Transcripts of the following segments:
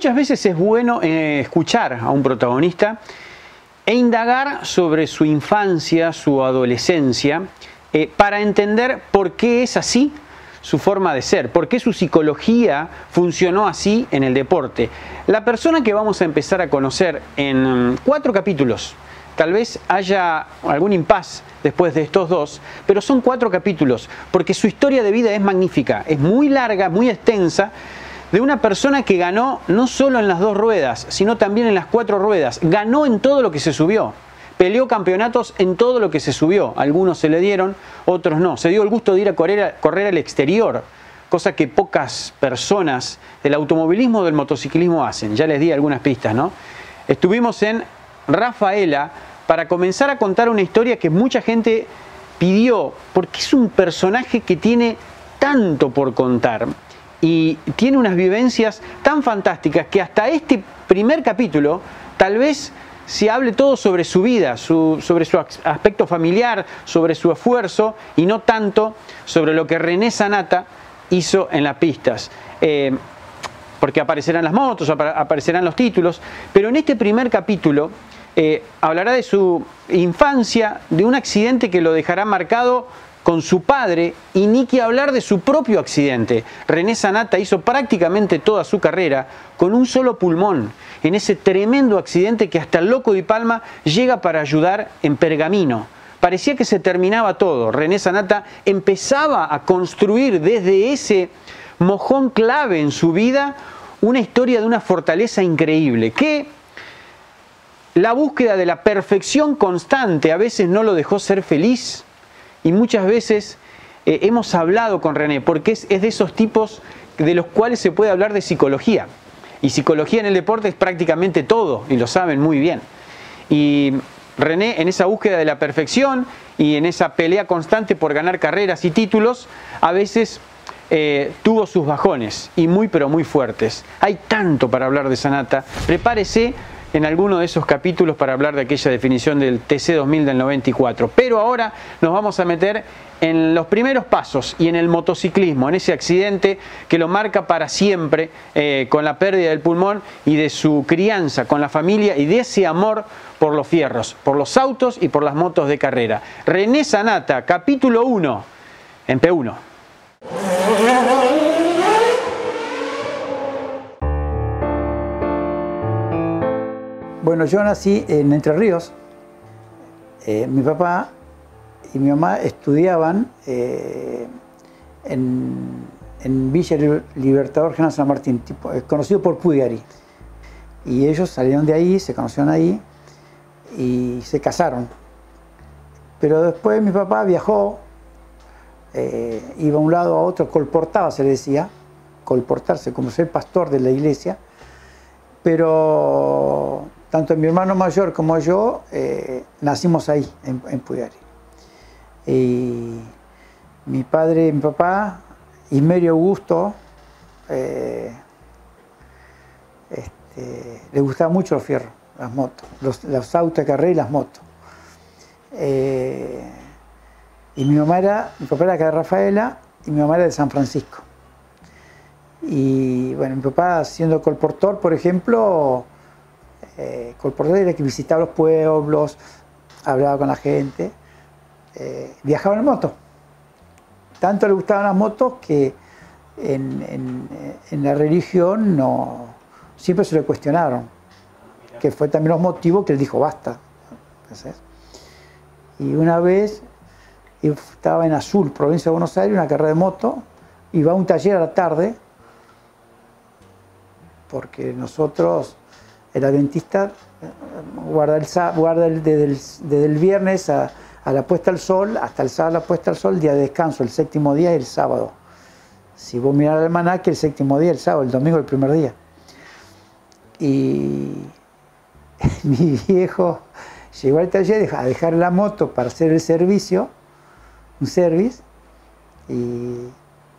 muchas veces es bueno escuchar a un protagonista e indagar sobre su infancia, su adolescencia, para entender por qué es así su forma de ser, por qué su psicología funcionó así en el deporte. La persona que vamos a empezar a conocer en 4 capítulos, tal vez haya algún impas después de estos 2, pero son 4 capítulos, porque su historia de vida es magnífica, es muy larga, muy extensa, de una persona que ganó no solo en las 2 ruedas, sino también en las 4 ruedas, ganó en todo lo que se subió. Peleó campeonatos en todo lo que se subió. Algunos se le dieron, otros no. Se dio el gusto de ir a correr al exterior, cosa que pocas personas del automovilismo o del motociclismo hacen. Ya les di algunas pistas, ¿no? Estuvimos en Rafaela para comenzar a contar una historia que mucha gente pidió, porque es un personaje que tiene tanto por contar y tiene unas vivencias tan fantásticas que hasta este primer capítulo tal vez se hable todo sobre su vida, sobre su aspecto familiar, sobre su esfuerzo y no tanto sobre lo que René Zanatta hizo en las pistas. Porque aparecerán las motos, aparecerán los títulos, pero en este primer capítulo hablará de su infancia, de un accidente que lo dejará marcado con su padre y ni que hablar de su propio accidente. René Zanatta hizo prácticamente toda su carrera con un solo pulmón en ese tremendo accidente que hasta el Loco Di Palma llega para ayudar en Pergamino. Parecía que se terminaba todo. René Zanatta empezaba a construir desde ese mojón clave en su vida una historia de una fortaleza increíble que la búsqueda de la perfección constante a veces no lo dejó ser feliz. Y muchas veces hemos hablado con René, porque es de esos tipos de los cuales se puede hablar de psicología. Y psicología en el deporte es prácticamente todo, y lo saben muy bien. Y René, en esa búsqueda de la perfección y en esa pelea constante por ganar carreras y títulos, a veces tuvo sus bajones, y muy pero muy fuertes. Hay tanto para hablar de Zanatta. Prepárese en alguno de esos capítulos para hablar de aquella definición del TC2000 del 94. Pero ahora nos vamos a meter en los primeros pasos y en el motociclismo, en ese accidente que lo marca para siempre con la pérdida del pulmón y de su crianza con la familia y de ese amor por los fierros, por los autos y por las motos de carrera. René Zanatta, capítulo 1 en P1. Bueno, yo nací en Entre Ríos. Mi papá y mi mamá estudiaban en Villa Libertador General San Martín, conocido por Puiggari. Y ellos salieron de ahí, se conocieron ahí y se casaron. Pero después mi papá viajó, iba a un lado a otro, colportaba, se le decía, colportarse, como ser pastor de la iglesia. Pero tanto mi hermano mayor como yo nacimos ahí, en Puiggari. Y mi padre, mi papá, Ismerio Augusto, le gustaban mucho los fierros, las motos, los autos de carrera y las motos. Y mi papá era acá de Rafaela y mi mamá era de San Francisco. Y bueno, mi papá siendo colportor, por ejemplo, colportor era que visitaba los pueblos, hablaba con la gente, viajaba en moto. Tanto le gustaban las motos que en la religión no, siempre se le cuestionaron, que fue también los motivos que él dijo basta. Entonces, y una vez estaba en Azul, provincia de Buenos Aires, una carrera de moto, iba a un taller a la tarde, porque nosotros, el adventista, guarda desde el viernes a la puesta al sol, hasta el sábado a la puesta al sol, el día de descanso, el séptimo día y el sábado. Si vos mirás el almanaque, el séptimo día, el sábado, el domingo, el primer día. Y mi viejo llegó al taller a dejar la moto para hacer el servicio, un service, y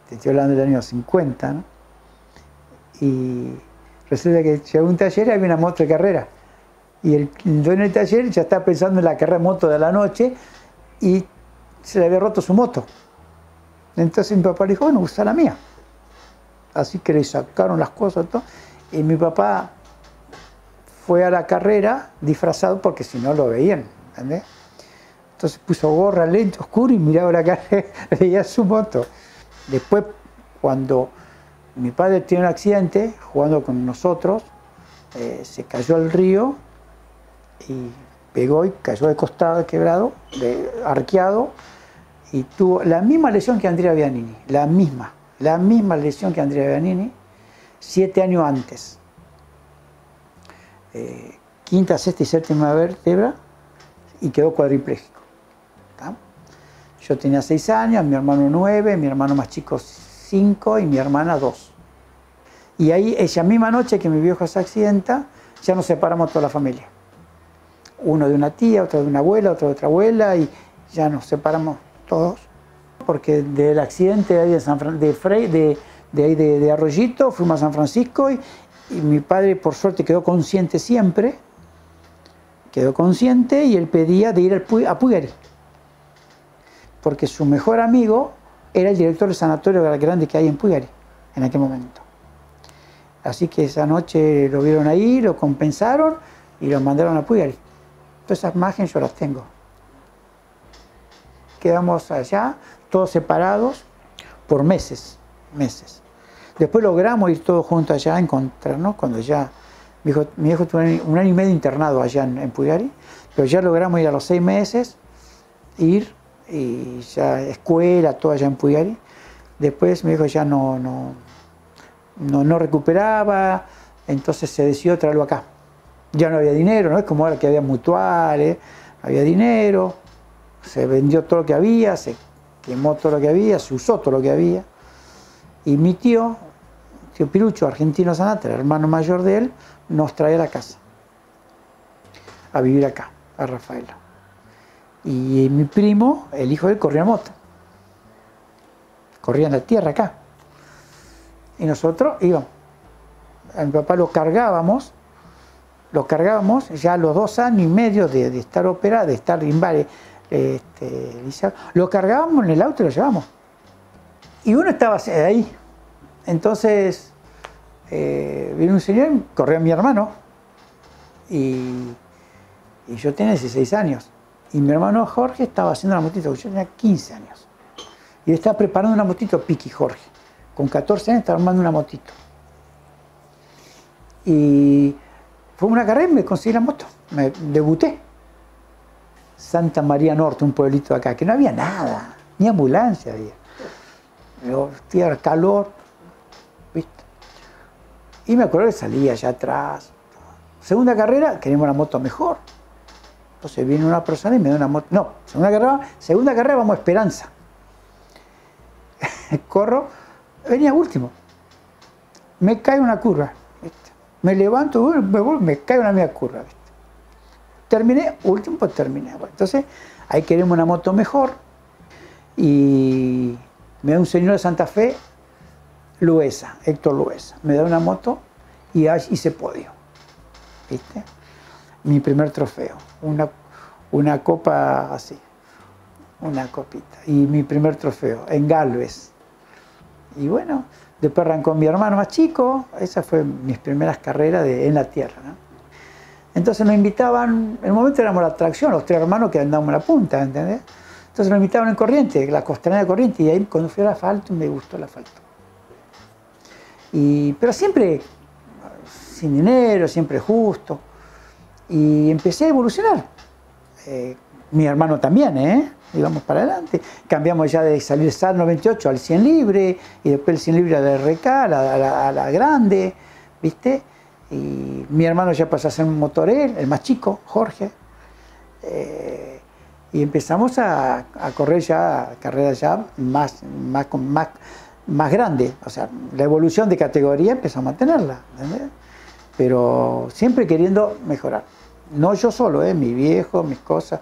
te estoy hablando del año 50, ¿no? Y resulta que llegó un taller y había una moto de carrera. Y el dueño del taller ya estaba pensando en la carrera de moto de la noche y se le había roto su moto. Entonces mi papá le dijo, bueno, usa la mía. Así que le sacaron las cosas todo, Y mi papá fue a la carrera disfrazado porque si no lo veían, ¿entendés? Entonces puso gorra, lente oscuro y miraba la carrera, veía su moto. Después, cuando mi padre tiene un accidente, jugando con nosotros, se cayó al río y pegó y cayó de costado, quebrado, arqueado, y tuvo la misma lesión que Andrea Biannini, la misma lesión que Andrea Biannini, 7 años antes. Quinta, sexta y séptima vértebra, y quedó cuadripléjico. ¿Tá? Yo tenía 6 años, mi hermano 9, mi hermano más chico 5 y mi hermana 2. Y ahí, esa misma noche que mi viejo se accidenta, ya nos separamos toda la familia. Uno de una tía, otro de una abuela, otro de otra abuela, y ya nos separamos todos. Porque del accidente de ahí de, Arroyito, fuimos a San Francisco, y mi padre, por suerte, quedó consciente siempre. Quedó consciente y él pedía de ir a Puiggari, porque su mejor amigo era el director del sanatorio grande que hay en Puiggari en aquel momento. Así que esa noche lo vieron ahí, lo compensaron y lo mandaron a Puiggari. Todas esas imágenes yo las tengo. Quedamos allá, todos separados, por meses. Después logramos ir todos juntos allá a encontrarnos, cuando ya... Mi hijo tuvo un año y medio internado allá en Puiggari, pero ya logramos ir a los 6 meses, ir, y ya escuela, todo allá en Puiggari. Después mi hijo ya no recuperaba, entonces se decidió traerlo acá. Ya no había dinero, no es como ahora que había mutuales, había dinero, se vendió todo lo que había, se quemó todo lo que había, se usó todo lo que había. Y mi tío Pirucho, Argentino Zanatta, el hermano mayor de él, nos trae a la casa, a vivir acá, a Rafaela. Y mi primo, el hijo de él, corría moto. Corría en la tierra acá. Y nosotros íbamos. A mi papá lo cargábamos, ya a los 2 años y medio de estar operado, de estar inválido, lo cargábamos en el auto y lo llevamos. Y uno estaba ahí. Entonces, vino un señor, corrió a mi hermano, y yo tenía 16 años. Y mi hermano Jorge estaba haciendo una motito, yo tenía 15 años. Y estaba preparando una motito, Piqui Jorge. Con 14 años estaba armando una motito. Y fue una carrera y me conseguí la moto, me debuté. Santa María Norte, un pueblito de acá, que no había nada, ni ambulancia había. Tierra, calor. ¿Viste? Y me acuerdo que salía allá atrás. Segunda carrera, queremos una moto mejor. Entonces viene una persona y me da una moto. No, segunda carrera vamos a Esperanza. Corro, venía último. Me cae una curva. ¿Viste? Me levanto, me cae una media curva. ¿Viste? Terminé, último, pues terminé. Bueno, entonces, ahí queremos una moto mejor. Y me da un señor de Santa Fe, Luesa, Héctor Luesa, me da una moto y hice podio, ¿viste? Mi primer trofeo, una copa así, una copita, y mi primer trofeo, en Galvez. Y bueno, después arrancó mi hermano más chico, esas fueron mis primeras carreras en la tierra, ¿no? Entonces nos invitaban, en el momento éramos la atracción, los 3 hermanos que andábamos en la punta, ¿entendés? Entonces nos invitaban en Corrientes, la costanera de Corrientes, y ahí cuando fui al asfalto me gustó el asfalto. Pero siempre sin dinero, siempre justo. Y empecé a evolucionar. Mi hermano también, íbamos para adelante. Cambiamos ya de salir SAR 98 al 100 libre, y después el 100 libre a la RK, a la grande, ¿viste? Y mi hermano ya pasó a ser un motorel, el más chico, Jorge. Y empezamos a correr ya, carreras ya más grande, o sea, la evolución de categoría empezó a mantenerla, ¿entendés? Pero siempre queriendo mejorar. No yo solo, mi viejo, mis cosas,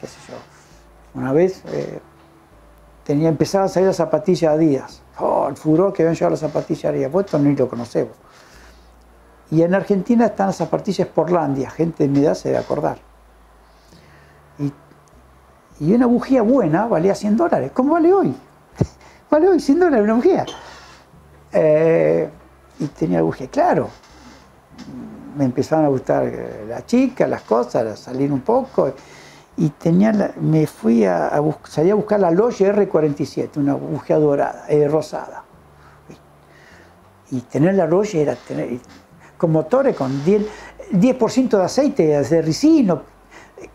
qué sé yo. Una vez empezaba a salir las zapatillas Adidas. Oh, el furor que habían llegado las zapatillas Adidas, vos esto ni lo conocemos. Y en Argentina están las zapatillas Portlandia, gente de mi edad se debe acordar. Y una bujía buena valía $100, ¿cómo vale hoy? Vale hoy $100 una bujía. Y tenía la bujía, claro, me empezaron a gustar las chicas, las cosas, salir un poco. Y tenía me fui salí a buscar la Loge R47, una bujía dorada, rosada. Y tener la Loge era tener, con motores con 10% de aceite de ricino,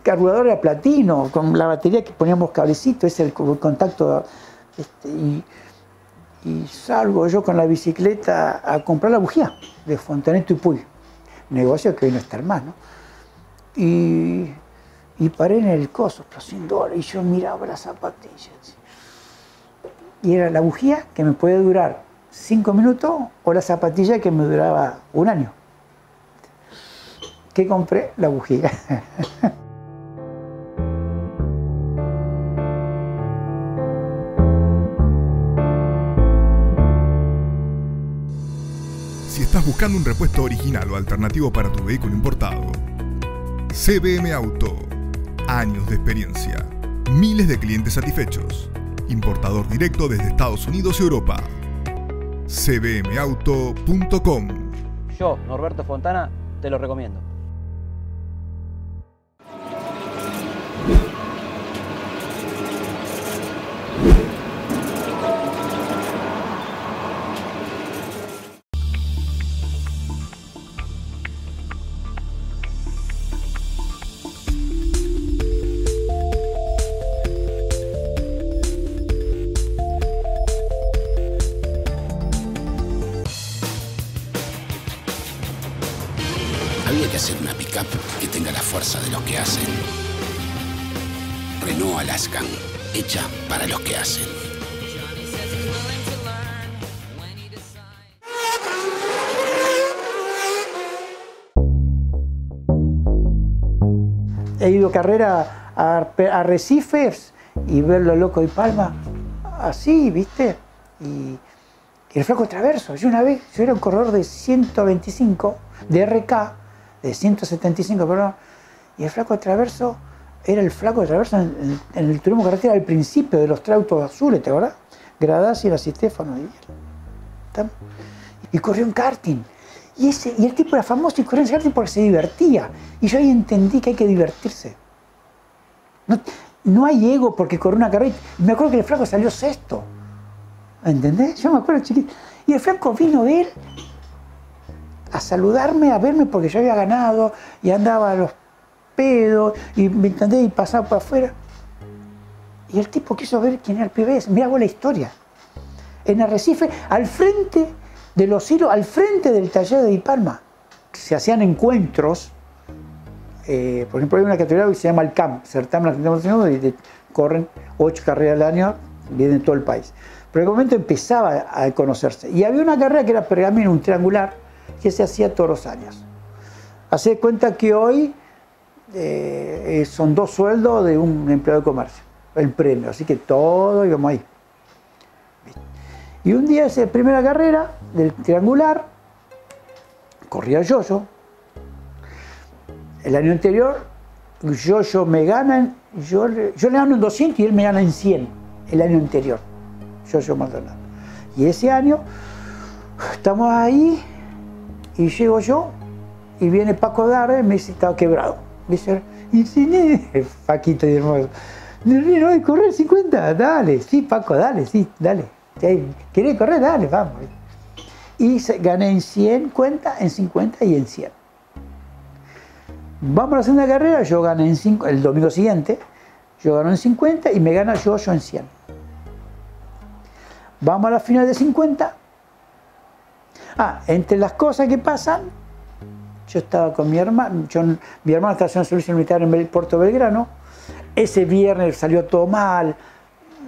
carburador era platino, con la batería que poníamos cablecito, ese es el contacto. Y salgo yo con la bicicleta a comprar la bujía de Fontanet y Puig, negocio que hoy no está más, ¿no? Y paré en el coso, pero $100, y yo miraba las zapatillas. Y era la bujía que me puede durar 5 minutos o la zapatilla que me duraba un año. ¿Qué compré? La bujía. Si estás buscando un repuesto original o alternativo para tu vehículo importado, CBM Auto. Años de experiencia, miles de clientes satisfechos, importador directo desde Estados Unidos y Europa. cbmauto.com. Yo, Norberto Fontana, te lo recomiendo. He ido carrera a Recifes y verlo a Loco Di Palma así, ¿viste? Y el flaco traverso. Yo una vez, yo era un corredor de 125, de RK, de 175, perdón, y el flaco traverso era el flaco traverso en el turismo carretera al principio de los trautos azules, ¿te acordás? Gradazzi, la Citéfano y corrió en karting. Y el tipo era famoso y corría en karting porque se divertía. Y yo ahí entendí que hay que divertirse. No hay ego porque corrió una carrera. Me acuerdo que el flaco salió sexto. ¿Entendés? Yo me acuerdo chiquito. Y el flaco vino a él a saludarme, a verme porque yo había ganado y andaba a los pedos y me entendés y pasaba por afuera. Y el tipo quiso ver quién era el PBS. Mirá vos la historia. En Arrecife, al frente de los hilos, al frente del taller de Di Palma. Se hacían encuentros, por ejemplo, hay una categoría que se llama el CAM, certamen Argentino Zanatta, y corren 8 carreras al año, vienen de todo el país. Pero en el momento empezaba a conocerse. Y había una carrera que era Pergamino, un triangular, que se hacía todos los años. Hacé cuenta que hoy son 2 sueldos de un empleado de comercio, el premio, así que todo íbamos ahí. Y un día, esa primera carrera del triangular, corría Yoyo. El año anterior, Yoyo me gana, yo le gano en 200 y él me gana en 100, el año anterior, Yoyo Maldonado. Y ese año, estamos ahí, y llego yo, y viene Paco Darres, me dice, estaba quebrado. Me dice, y si, Paquito y hermoso, no hay que correr 50, dale, sí, Paco, dale, sí, dale. ¿Querés correr? Dale, vamos. Y gané en 100 cuentas, en 50 y en 100. Vamos a la segunda carrera, yo gané en 5, el domingo siguiente, yo gano en 50 y me gana yo en 100. Vamos a la final de 50. Entre las cosas que pasan, yo estaba con mi hermano, mi hermano estaba haciendo servicio militar en Puerto Belgrano, ese viernes salió todo mal.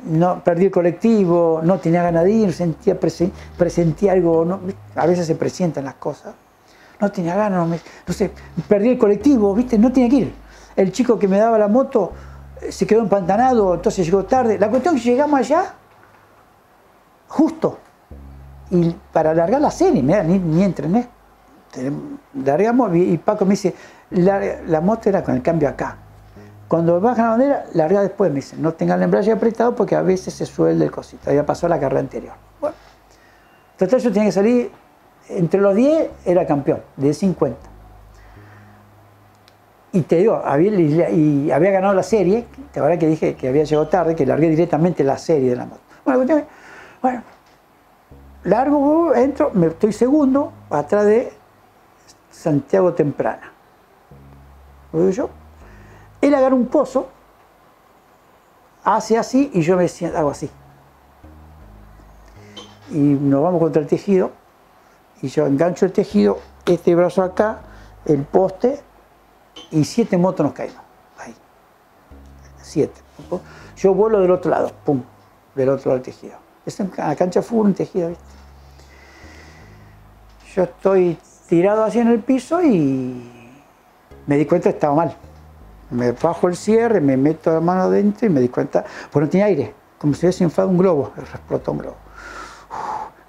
No, perdí el colectivo, no tenía ganas de ir, presentía algo, no, a veces se presientan las cosas, no tenía ganas, no sé, perdí el colectivo, ¿viste? No tenía que ir. El chico que me daba la moto se quedó empantanado, entonces llegó tarde. La cuestión es que llegamos allá, justo, y para alargar la serie, mirá, ni entrené. Largamos y Paco me dice, la moto era con el cambio acá. Cuando bajan la bandera, larga después, me dicen, no tengan el embrague apretado porque a veces se suelda el cosito. Ya pasó la carrera anterior. Bueno, total, yo tenía que salir, entre los 10 era campeón, de 50. Y te digo, había ganado la serie, la verdad que dije que había llegado tarde, que largué directamente la serie de la moto. Bueno, largo, entro, me estoy segundo, atrás de Santiago Temprana. Lo digo yo. Él agarra un pozo, hace así y yo me siento, hago así. Y nos vamos contra el tejido, y yo engancho el tejido, este brazo acá, el poste, y 7 motos nos caímos, ahí, 7. Yo vuelo del otro lado, pum, del otro lado del tejido. Es en la cancha de fútbol, un tejido, ¿viste? Yo estoy tirado así en el piso y me di cuenta que estaba mal. Me bajo el cierre, me meto la mano adentro y me di cuenta, pues no tenía aire, como si hubiese inflado un globo, explotó un globo.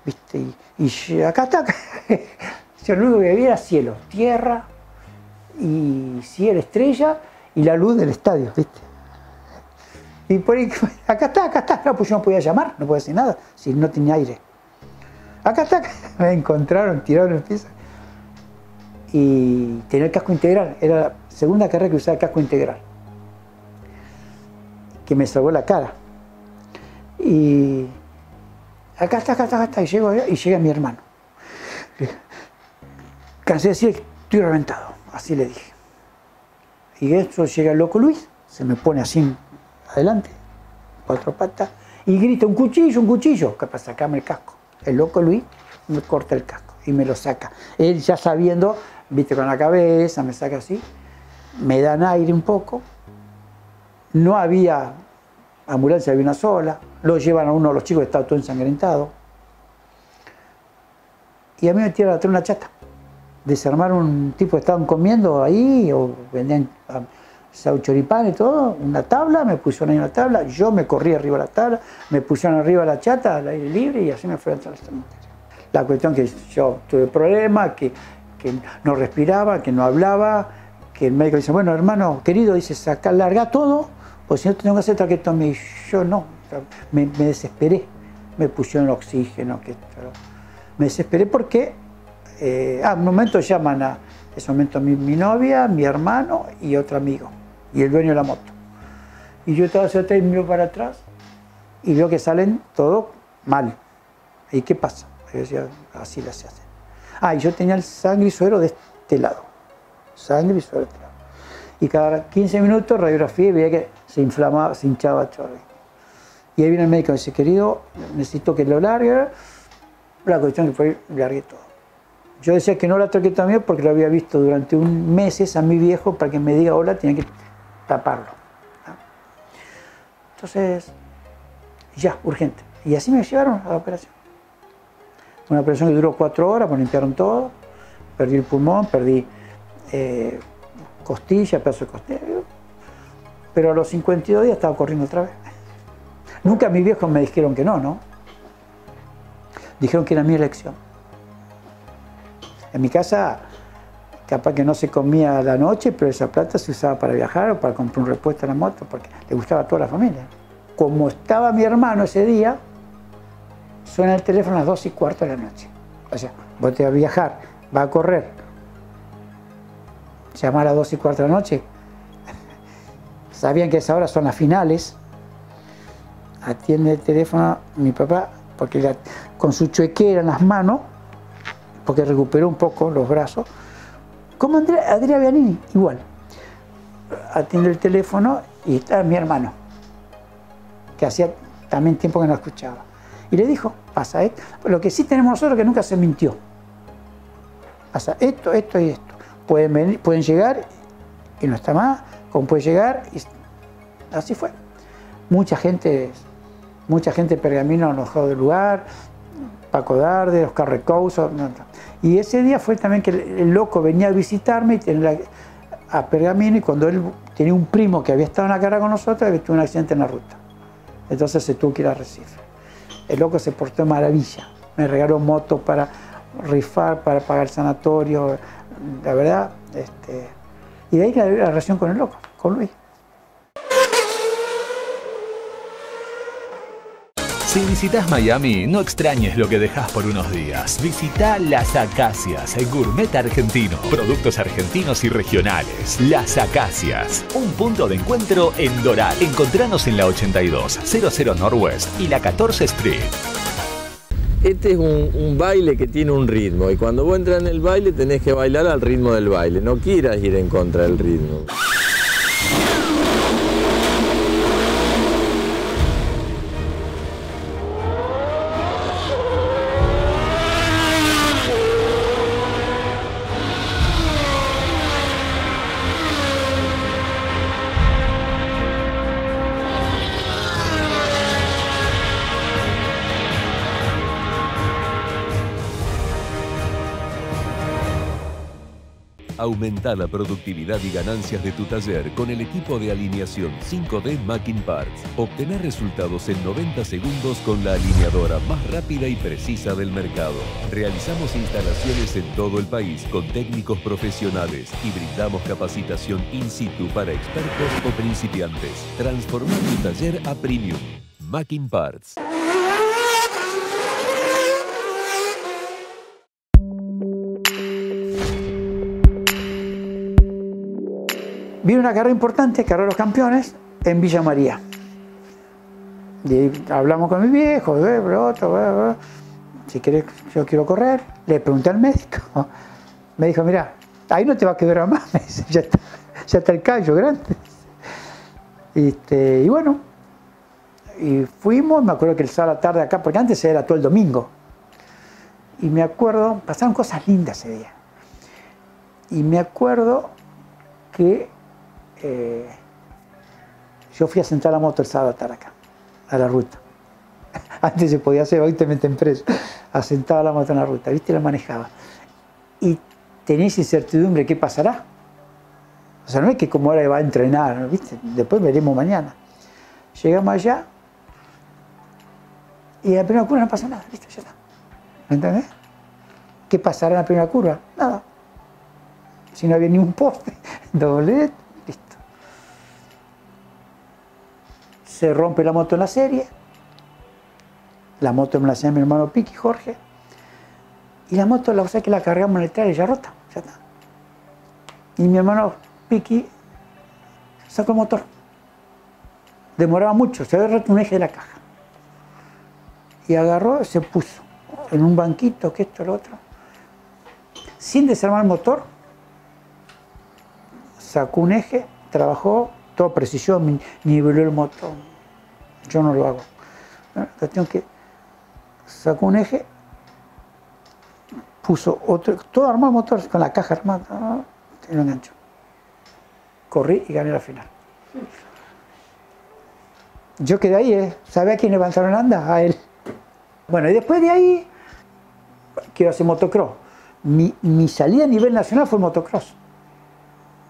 ¿Viste? Y acá está, yo lo único que vi era cielo, tierra, y cielo, estrella y la luz del estadio, ¿viste? Y por ahí, acá está, no, pues yo no podía llamar, no podía decir nada, si no tenía aire. Acá está, me encontraron, tiraron el piso. Y tenía el casco integral, era la segunda carrera que usaba el casco integral, que me salvó la cara. Y acá está, y llego allá, y llega mi hermano. Cansé de decir, estoy reventado. Así le dije. Y eso llega el loco Luis, se me pone así adelante, 4 patas, y grita, un cuchillo, que para sacarme el casco. El loco Luis me corta el casco y me lo saca. Él ya sabiendo, viste, con la cabeza, me saca así, me dan aire un poco. No había ambulancia, había una sola. Lo llevan a uno de los chicos que estaba todo ensangrentado. Y a mí me tiraron atrás una chata. Desarmaron un tipo que estaban comiendo ahí, o vendían sauchoripán y todo, una tabla, me pusieron ahí una tabla, yo me corrí arriba de la tabla, me pusieron arriba de la chata, al aire libre, y así me fui a entrar al cementerio. La cuestión que yo tuve problemas, que no respiraba, que no hablaba, que el médico dice, bueno, hermano, querido, dice, saca, larga todo, pues si no tengo que hacer traquetomía, y yo no, me desesperé, me pusieron oxígeno, me desesperé porque un momento llaman a ese momento mi novia, mi hermano y otro amigo, y el dueño de la moto. Y yo estaba hacia atrás y miro para atrás y veo que salen todos mal. ¿Y qué pasa? Y yo decía, así las hacen. Ah, y yo tenía el sangre y suero de este lado. Sangre y suero de este lado. Y cada 15 minutos radiografía y veía que se inflamaba, se hinchaba. Y ahí viene el médico y dice, querido, necesito que lo largue. La cuestión que fue, largué todo. Yo decía que no la traquetomía porque lo había visto durante un mes a mi viejo para que me diga hola, tenía que taparlo. ¿No? Entonces, ya, urgente. Y así me llevaron a la operación. Una operación que duró 4 horas, pues limpiaron todo. Perdí el pulmón, perdí costilla, pedazo de costilla. Pero a los 52 días estaba corriendo otra vez. Nunca a mis viejos me dijeron que no, ¿no? Dijeron que era mi elección. En mi casa, capaz que no se comía a la noche, pero esa plata se usaba para viajar o para comprar un repuesto a la moto, porque le gustaba a toda la familia. Como estaba mi hermano ese día, suena el teléfono a las 2:15 de la noche. O sea, vos te vas a viajar, vas a correr, llamar a las 2:15 de la noche. Sabían que a esa hora son las finales. Atiende el teléfono mi papá, porque con su chuequera en las manos, porque recuperó un poco los brazos, como Andrea Biannini, igual. Atiende el teléfono y está mi hermano, que hacía también tiempo que no escuchaba. Y le dijo, pasa esto, lo que sí tenemos nosotros que nunca se mintió. Pasa esto, esto y esto. Pueden venir, pueden llegar y no está más, como puede llegar y así fue. Mucha gente de Pergamino nos dejó del lugar, Paco Darres, Oscar Recouso, y ese día fue también que el loco venía a visitarme y tenía a Pergamino, y cuando él tenía un primo que había estado en la carrera con nosotros, había tenido un accidente en la ruta, entonces se tuvo que ir a Recife. El loco se portó de maravilla, me regaló motos para rifar, para pagar el sanatorio, la verdad, y de ahí la relación con el loco, con Luis. Si visitas Miami, no extrañes lo que dejas por unos días. Visita Las Acacias, el gourmet argentino. Productos argentinos y regionales. Las Acacias, un punto de encuentro en Doral. Encontranos en la 8200 Northwest y la 14 Street. Este es un baile que tiene un ritmo, y cuando vos entras en el baile tenés que bailar al ritmo del baile. No quieras ir en contra del ritmo. Aumenta la productividad y ganancias de tu taller con el equipo de alineación 5D Macking Parts. Obtén resultados en 90 segundos con la alineadora más rápida y precisa del mercado. Realizamos instalaciones en todo el país con técnicos profesionales y brindamos capacitación in situ para expertos o principiantes. Transforma tu taller a premium. Macking Parts. Viene una carrera importante, Carrera de los Campeones, en Villa María. Y ahí hablamos con mi viejo, si querés, yo quiero correr. Le pregunté al médico, me dijo, mira, ahí no te va a quebrar más, me dice, ya está el callo grande. Y bueno, y fuimos, me acuerdo que el sábado a la tarde acá, porque antes era todo el domingo. Y me acuerdo, pasaron cosas lindas ese día. Y me acuerdo que... yo fui a sentar la moto el sábado tarde acá, a la ruta. Antes se podía hacer, hoy te meten preso. Asentaba la moto en la ruta, viste, la manejaba. Y tenés incertidumbre, ¿qué pasará? O sea, no es que como ahora va a entrenar, viste, después veremos mañana. Llegamos allá y en la primera curva no pasa nada, listo, ya está. ¿Me entendés? ¿Qué pasará en la primera curva? Nada. Si no había ni un poste, doble. Se rompe la moto en la serie, la moto me la hacía mi hermano Piqui, Jorge, y la moto la usé que la cargamos en el trailer ya rota, ya está. Y mi hermano Piqui sacó el motor, demoraba mucho, se había roto un eje de la caja, y agarró, se puso en un banquito, que esto, lo otro, sin desarmar el motor, sacó un eje, trabajó, todo precisión, niveló el motor. Yo no lo hago. Cuestión que sacó un eje, puso otro, todo armado el motor, con la caja armada, y lo enganchó. Corrí y gané la final. Yo quedé ahí, ¿eh? ¿Sabés a quién levantaron la anda? A él. Bueno, y después de ahí, quiero hacer motocross. Mi salida a nivel nacional fue motocross.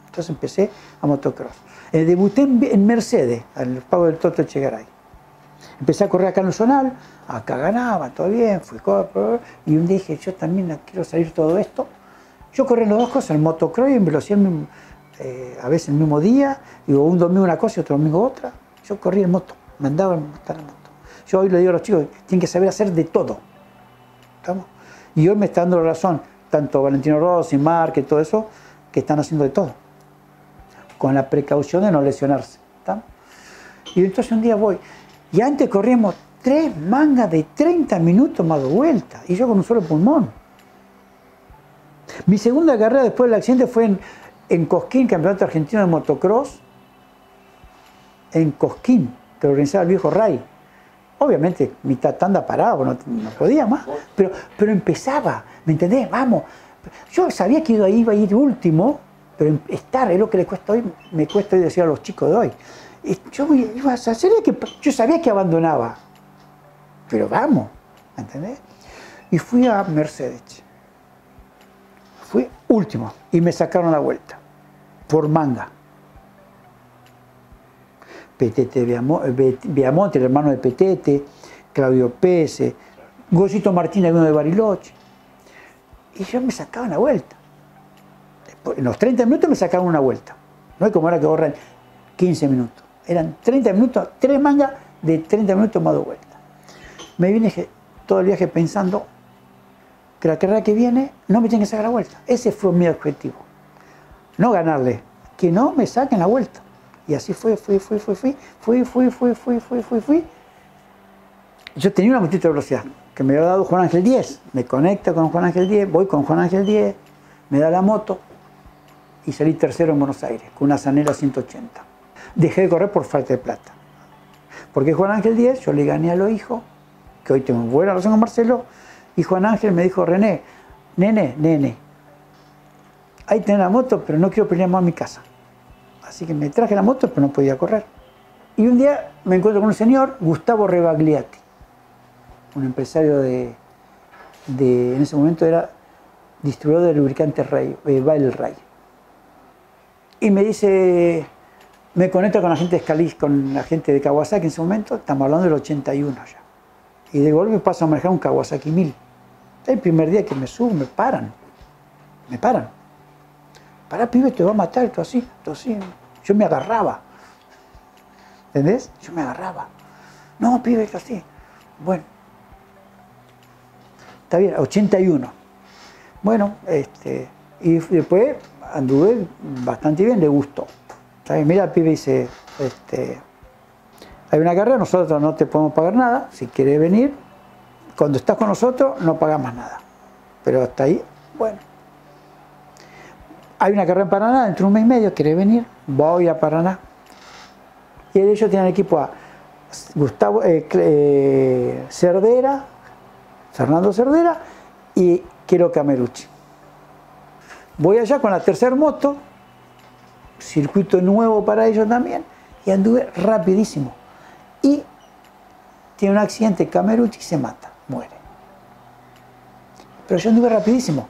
Entonces empecé a motocross. Debuté en Mercedes, al pago del Toto Echegaray. Empecé a correr acá en el zonal, acá ganaba, todo bien, fui correr, y un día dije, yo también quiero salir todo esto. Yo corrí en las dos cosas, en motocross y en velocidad, a veces el mismo día, digo, un domingo una cosa y otro domingo otra. Yo corrí en moto, me andaba en moto. Yo hoy le digo a los chicos, tienen que saber hacer de todo. ¿Estamos? Y hoy me está dando la razón, tanto Valentino Rossi, Márquez, todo eso, que están haciendo de todo, con la precaución de no lesionarse. ¿Está? Y entonces un día voy, y antes corríamos 3 mangas de 30 minutos más de vuelta, y yo con un solo pulmón. Mi segunda carrera después del accidente fue en Cosquín, Campeonato Argentino de Motocross, en Cosquín, que lo organizaba el viejo Ray. Obviamente, mitad tanda parado, no podía más, pero empezaba, ¿me entendés? Vamos. Yo sabía que iba a ir último, pero estar es lo que le cuesta hoy, me cuesta hoy decir a los chicos de hoy. Yo iba a hacer que yo sabía que abandonaba, pero vamos, ¿entendés? Y fui a Mercedes, fui último y me sacaron la vuelta por manga. Petete Viamonte, el hermano de Petete, Claudio Pese, Goyito Martínez, uno de Bariloche, y yo me sacaban la vuelta. En los 30 minutos me sacaban una vuelta. No es como ahora que ahorran 15 minutos. Eran 30 minutos, 3 mangas de 30 minutos más de vuelta. me vine todo el viaje pensando que la carrera que viene no me tienen que sacar la vuelta. Ese fue mi objetivo. No ganarle, que no me saquen la vuelta. Y así fui. Yo tenía una motito de velocidad que me había dado Juan Ángel Díez. Me conecta con Juan Ángel Díez, voy con Juan Ángel Díez, me da la moto y salí tercero en Buenos Aires con una Zanella 180. Dejé de correr por falta de plata. Porque Juan Ángel Díez, yo le gané a los hijos, que hoy tengo buena relación con Marcelo, y Juan Ángel me dijo: René, nene, ahí tenés la moto, pero no quiero pelear más en mi casa. Así que me traje la moto, pero no podía correr. Y un día me encuentro con un señor, Gustavo Rebagliati, un empresario de en ese momento era distribuidor de lubricante Ray, Bail Ray. Y me dice, me conecta con la gente de Scalise, con la gente de Kawasaki en ese momento, estamos hablando del 81 ya. Y de golpe paso a manejar un Kawasaki 1000. El primer día que me subo, me paran. Pará, pibe, te va a matar, todo así. Yo me agarraba. ¿Entendés? Yo me agarraba. No, pibe, todo así. Bueno. Está bien, 81. Bueno, y después anduve bastante bien, le gustó. Está bien, mira, pibe, dice, hay una carrera, nosotros no te podemos pagar nada, si querés venir, cuando estás con nosotros no pagamos nada. Pero hasta ahí, bueno. Hay una carrera en Paraná, dentro de un mes y medio, ¿querés venir? Voy a Paraná. Y ellos tienen equipo a Gustavo Cerdera, Fernando Cerdera y Quiero Camerucci. Voy allá con la tercera moto, circuito nuevo para ellos también, y anduve rapidísimo. Y tiene un accidente Camerucci y se mata, muere. Pero yo anduve rapidísimo.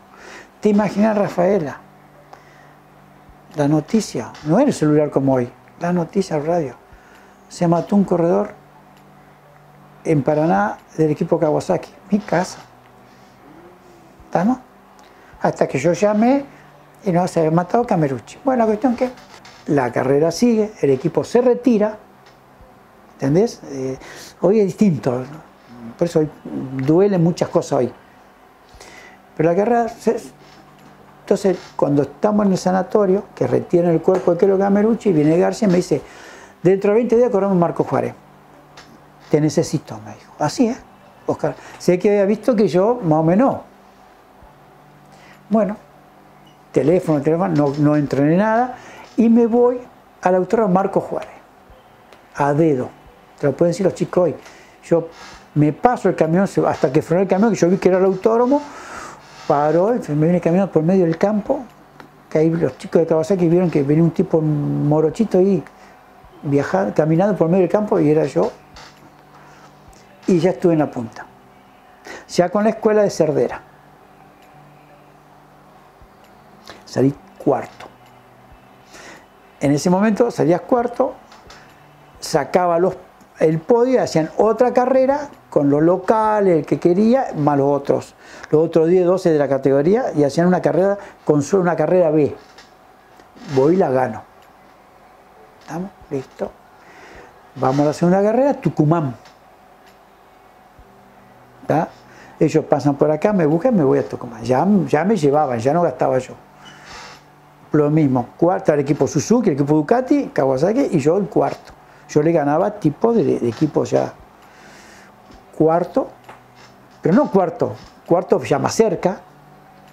Te imaginas, Rafaela, la noticia, no era el celular como hoy, la noticia, el radio. Se mató un corredor en Paraná del equipo Kawasaki, mi casa. ¿Estamos? Hasta que yo llamé y no se había matado Camerucci. Bueno, la cuestión que la carrera sigue, el equipo se retira. ¿Entendés? Hoy es distinto, por eso duelen muchas cosas hoy. Pero la carrera, entonces cuando estamos en el sanatorio, que retiran el cuerpo de Quiero Camerucci, viene García y me dice, dentro de 20 días corremos Marco Juárez, te necesito, me dijo. Así es, Oscar, sé que había visto que yo más o menos, bueno, teléfono, no entrené nada y me voy al autódromo Marco Juárez, a dedo. Te lo pueden decir los chicos hoy. Yo me paso el camión, hasta que frenó el camión, que yo vi que era el autódromo, paró, me viene caminando por medio del campo, que ahí los chicos de Kawasaki vieron que venía un tipo morochito y viajando, caminando por medio del campo, y era yo, y ya estuve en la punta. Ya con la escuela de Cerdera. Salí cuarto. En ese momento salías cuarto, sacaba el podio, hacían otra carrera con los locales, el que quería, más los otros 10, 12 de la categoría, y hacían una carrera con solo una carrera B. Voy y la gano. ¿Estamos? Listo. Vamos a la segunda carrera, Tucumán. ¿Está? Ellos pasan por acá, me buscan, me voy a Tucumán. Ya me llevaban, ya no gastaba yo. Lo mismo, cuarto el equipo Suzuki, el equipo Ducati, Kawasaki, y yo el cuarto. Yo le ganaba tipo de equipo ya cuarto, pero no cuarto, cuarto ya más cerca.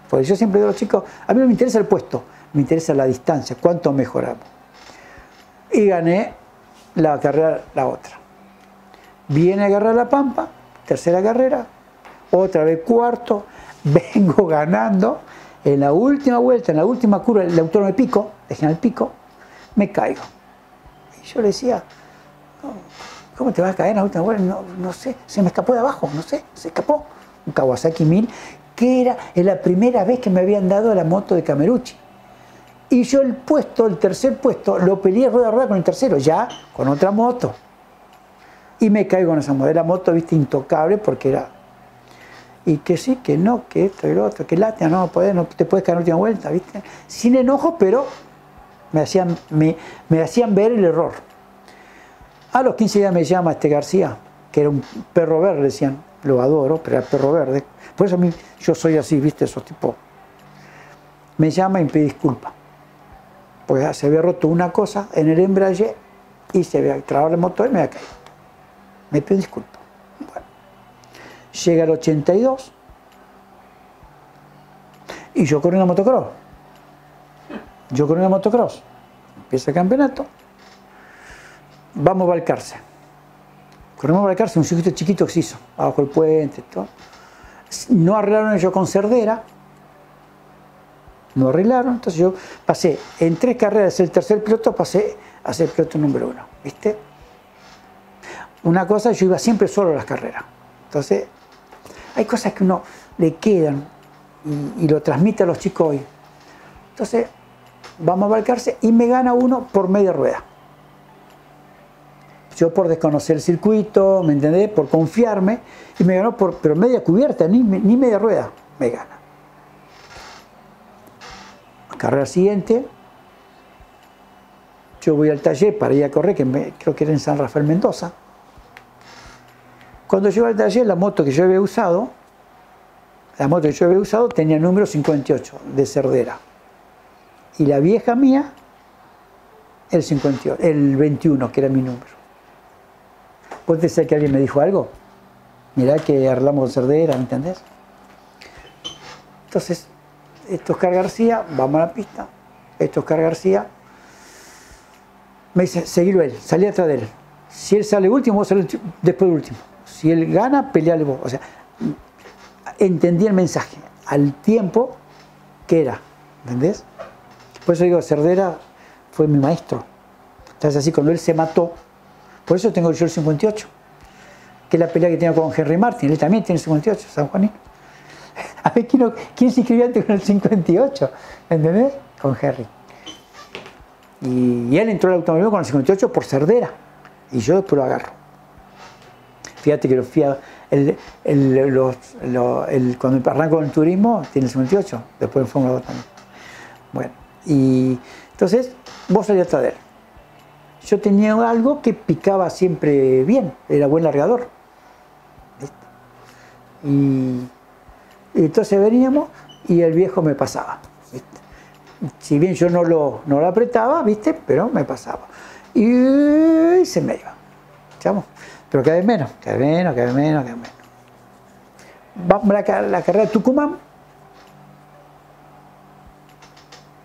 Porque yo siempre digo a los chicos, a mí no me interesa el puesto, me interesa la distancia, cuánto mejoramos. Y gané la carrera, la otra. Viene a agarrar la Pampa, tercera carrera, otra vez cuarto, vengo ganando. En la última vuelta, en la última curva, el autónomo de Pico, de General Pico, me caigo. Y yo le decía, ¿cómo te vas a caer en la última vuelta? No sé, se me escapó de abajo, no sé, se escapó. Un Kawasaki 1000, que era la primera vez que me habían dado la moto de Camerucci. Y yo el puesto, el tercer puesto, lo peleé rueda a rueda con el tercero, ya con otra moto. Y me caigo en esa moto, la moto, viste, intocable, porque era... Y que sí, que no, que esto y lo otro, que lástima, no te puedes caer en la última vuelta, ¿viste? Sin enojo, pero me hacían ver el error. A los 15 días me llama García, que era un perro verde, decían, lo adoro, pero era perro verde. Por eso a mí, yo soy así, viste, esos tipos. Me llama y me pide disculpas. Porque se había roto una cosa en el embrague y se había trabado el motor y me había caído. Me pide disculpas. Bueno. Llega el 82 y yo corro una motocross. Empieza el campeonato. Vamos a Balcarce. Corremos a Balcarce, un circuito chiquito que se hizo, abajo el puente, todo. No arreglaron ellos con Cerdera. No arreglaron, entonces yo pasé en 3 carreras, el tercer piloto, pasé a ser piloto número 1, ¿viste? Una cosa, yo iba siempre solo a las carreras. Entonces, hay cosas que uno le quedan y lo transmite a los chicos hoy. Entonces, vamos a Balcarce y me gana uno por media rueda. Yo por desconocer el circuito, ¿me entendés? Por confiarme, y me ganó por pero media cubierta, ni media rueda, me gana. Carrera siguiente, yo voy al taller para ir a correr, que creo que era en San Rafael Mendoza. Cuando llego al taller, la moto que yo había usado, tenía el número 58 de Cerdera. Y la vieja mía, el 21, que era mi número. ¿Vos te sabés que alguien me dijo algo? Mirá que arreglamos con Cerdera, ¿me entendés? Entonces, esto es Oscar García, vamos a la pista. Esto es Oscar García. Me dice, seguilo él, salí atrás de él. Si él sale último, vos salís después del último. Si él gana, peleale vos. O sea, entendí el mensaje al tiempo que era, ¿entendés? Por eso digo, Cerdera fue mi maestro. Entonces así, cuando él se mató, por eso tengo yo el 58, que es la pelea que tengo con Henry Martin, él también tiene el 58, San Juanín. A ver, ¿quién se inscribió antes con el 58? ¿Entendés? Con Henry. Y él entró al automovilismo con el 58 por Cerdera, y yo después lo agarro. Fíjate que cuando arranco con el turismo, tiene el 58, después en Fórmula 2 también. Bueno, y entonces vos salías atrás de él. Yo tenía algo que picaba siempre bien, era buen largador. Y entonces veníamos y el viejo me pasaba. ¿Viste? Si bien yo no lo apretaba, ¿viste? Pero me pasaba. Y se me iba. ¿Sabes? Pero cada vez menos. Vamos a la carrera de Tucumán.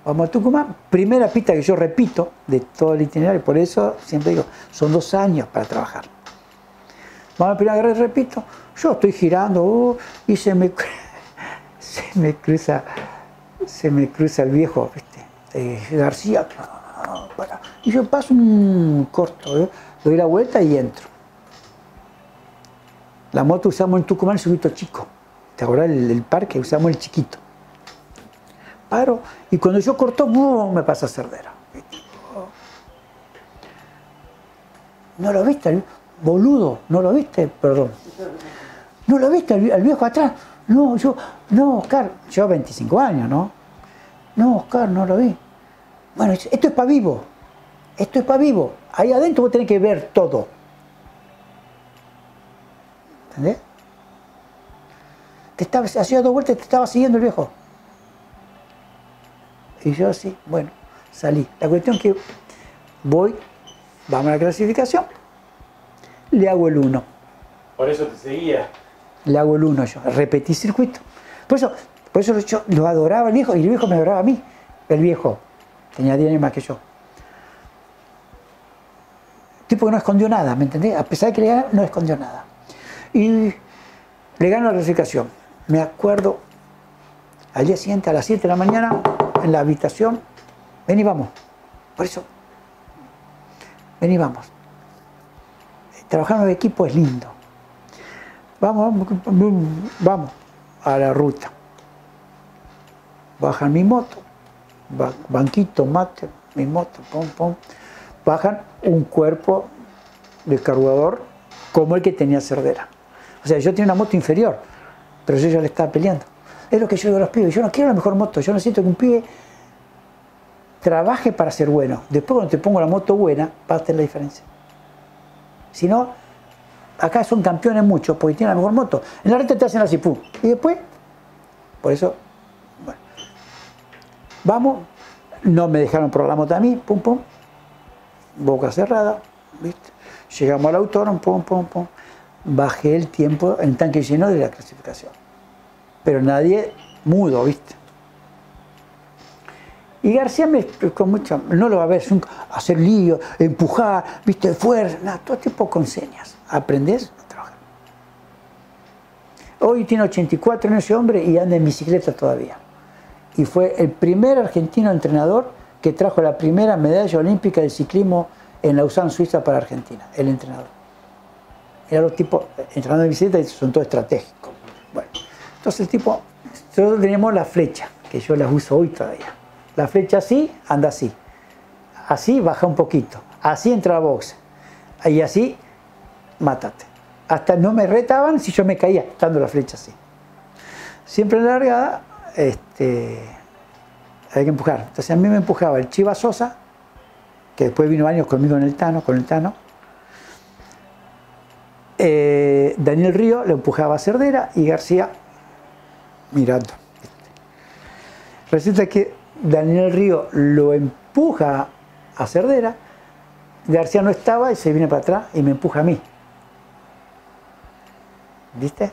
Vamos a Tucumán, primera pista que yo repito de todo el itinerario, por eso siempre digo, son 2 años para trabajar. Vamos a la primera carrera, repito, yo estoy girando y se me cruza el viejo, ¿viste? García, para. Y yo paso un corto, doy la vuelta y entro. La moto usamos en Tucumán el circuito chico, ¿te acordás del parque? Usamos el chiquito. Paro, y cuando yo corto, me pasa Cerdera. ¿No lo viste, boludo? ¿No lo viste? Perdón. ¿No lo viste al viejo atrás? No, Oscar, llevo 25 años, ¿no? No, Oscar, no lo vi. Bueno, esto es para vivo. Ahí adentro vos tenés que ver todo. ¿Entendés? Hacía 2 vueltas y te estaba siguiendo el viejo. Y yo así, bueno, salí. La cuestión es que vamos a la clasificación, le hago el 1. ¿Por eso te seguía? Le hago el 1 yo, repetí circuito. Por eso yo lo adoraba al viejo y el viejo me adoraba a mí. El viejo tenía 10 años más que yo. Tipo que no escondió nada, ¿me entendés? A pesar de que le ganó, no escondió nada. Y le ganó la clasificación. Me acuerdo, al día siguiente a las 7 de la mañana, en la habitación, vení, vamos. Por eso, vení, vamos. Trabajar en el equipo es lindo. Vamos a la ruta. Bajan mi moto, banquito, mate, mi moto, pom, pom. Bajan un cuerpo de carburador como el que tenía Cerdera. O sea, yo tenía una moto inferior, pero yo ya le estaba peleando. Es lo que yo digo a los pibes, yo no quiero la mejor moto, yo necesito que un pibe trabaje para ser bueno. Después cuando te pongo la moto buena, vas a tener la diferencia. Si no, acá son campeones muchos porque tienen la mejor moto. En la recta te hacen la cipú. Y después, por eso, bueno. Vamos, no me dejaron programar a mí, pum, pum. Boca cerrada, ¿viste? Llegamos al autódromo, pum, pum, pum. Bajé el tiempo en tanque lleno de la clasificación. Pero nadie mudo, ¿viste? Y García me explicó mucho, no lo va a ver, hacer lío, empujar, viste, fuerza, nada, todo tipo con señas. Aprendés a trabajar. Hoy tiene 84 años ese hombre y anda en bicicleta todavía. Y fue el primer argentino entrenador que trajo la primera medalla olímpica de ciclismo en Lausanne, Suiza, para Argentina, el entrenador. Era los tipos entrenando en bicicleta y son todos estratégicos. Bueno, entonces el tipo, nosotros teníamos la flecha, que yo las uso hoy todavía. La flecha así, anda así. Así, baja un poquito. Así entra la box. Y así, mátate. Hasta no me retaban si yo me caía, estando la flecha así. Siempre en la largada, hay que empujar. Entonces a mí me empujaba el Chiva Sosa, que después vino años conmigo en el Tano, Daniel Río lo empujaba a Cerdera y García mirando. Resulta que Daniel Río lo empuja a Cerdera, García no estaba y se viene para atrás y me empuja a mí. ¿Viste?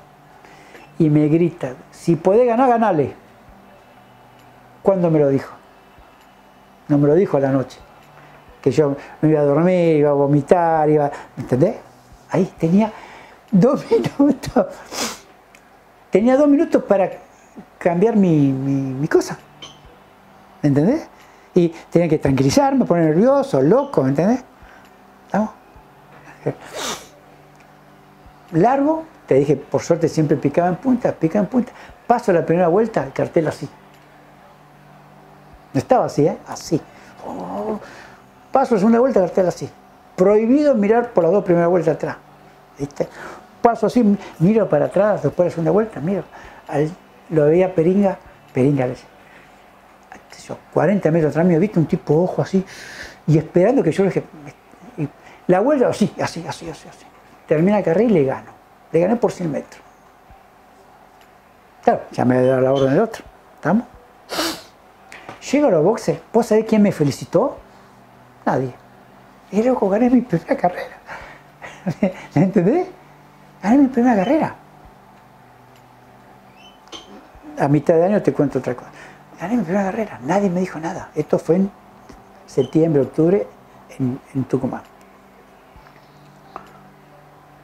Y me grita, si podés ganar, ganale. ¿Cuándo me lo dijo? No me lo dijo a la noche. Que yo me iba a dormir, iba a vomitar, ¿me entendés? Ahí tenía 2 minutos. Tenía 2 minutos para cambiar mi cosa. ¿Me entendés? Y tenía que tranquilizarme, poner nervioso, loco, ¿me entendés? ¿Estamos? Largo, te dije, por suerte siempre picaba en punta, Paso la primera vuelta, el cartel así. No estaba así, ¿eh? Así. Oh. Paso la segunda vuelta, el cartel así. Prohibido mirar por las 2 primeras vueltas atrás. ¿Viste? Paso así, miro para atrás, después de la segunda vuelta, miro. Lo veía Peringa, le decía. 40 metros atrás mío, viste un tipo de ojo así, y esperando que yo le dije, la vuelta así, así. Termina el carril y le gano. Le gané por 100 metros. Claro, ya me había dado la orden del otro. ¿Estamos? Llego a los boxes, ¿vos sabés quién me felicitó? Nadie. Y loco, gané mi primera carrera. ¿Me entendés? Gané mi primera carrera. A mitad de año te cuento otra cosa. Gané mi primera carrera, nadie me dijo nada. Esto fue en septiembre, octubre, en Tucumán.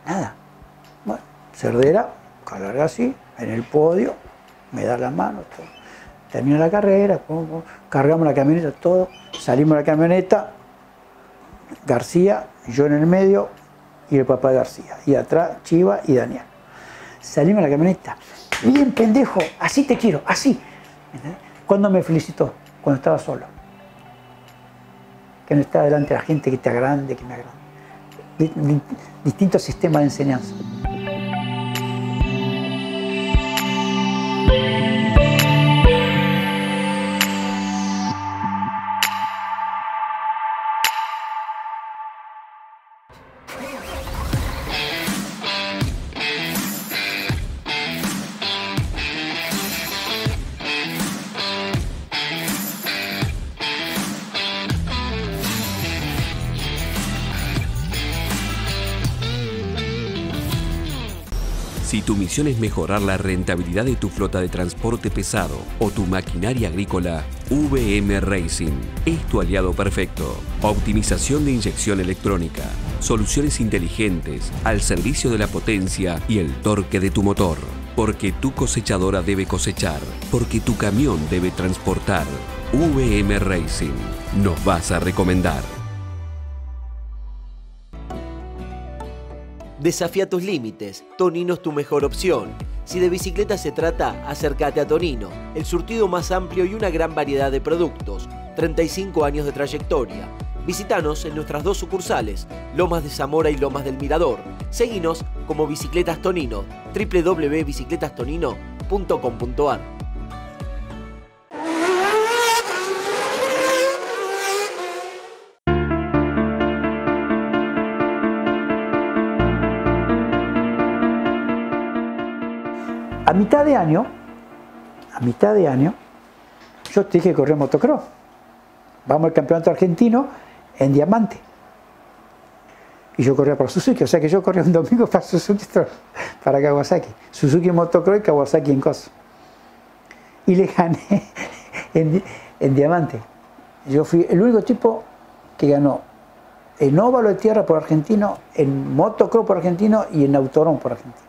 Nada. Bueno, Cerdera, calarga así, en el podio, me da las manos, todo. Terminó la carrera, cargamos la camioneta, todo, salimos de la camioneta, García, yo en el medio y el papá de García. Y atrás, Chiva y Daniel. Salimos de la camioneta, bien pendejo, así te quiero, así. ¿Entendés? ¿Cuándo me felicitó? Cuando estaba solo. Que no estaba delante de la gente que te agrande, que me agrande. Distintos sistemas de enseñanza. Tu misión es mejorar la rentabilidad de tu flota de transporte pesado o tu maquinaria agrícola, VM Racing es tu aliado perfecto. Optimización de inyección electrónica, soluciones inteligentes al servicio de la potencia y el torque de tu motor. Porque tu cosechadora debe cosechar, porque tu camión debe transportar. VM Racing, nos vas a recomendar. Desafía tus límites, Tonino es tu mejor opción. Si de bicicleta se trata, acércate a Tonino, el surtido más amplio y una gran variedad de productos, 35 años de trayectoria. Visítanos en nuestras 2 sucursales, Lomas de Zamora y Lomas del Mirador. Seguinos como Bicicletas Tonino, www.bicicletastonino.com.ar. A mitad de año, yo te dije que corría motocross. Vamos al campeonato argentino en diamante. Y yo corría para Suzuki, o sea que yo corría un domingo para Suzuki, para Kawasaki. Suzuki en motocross y Kawasaki en coso. Y le gané en diamante. Yo fui el único tipo que ganó en óvalo de tierra por argentino, en motocross por argentino y en autorón por argentino.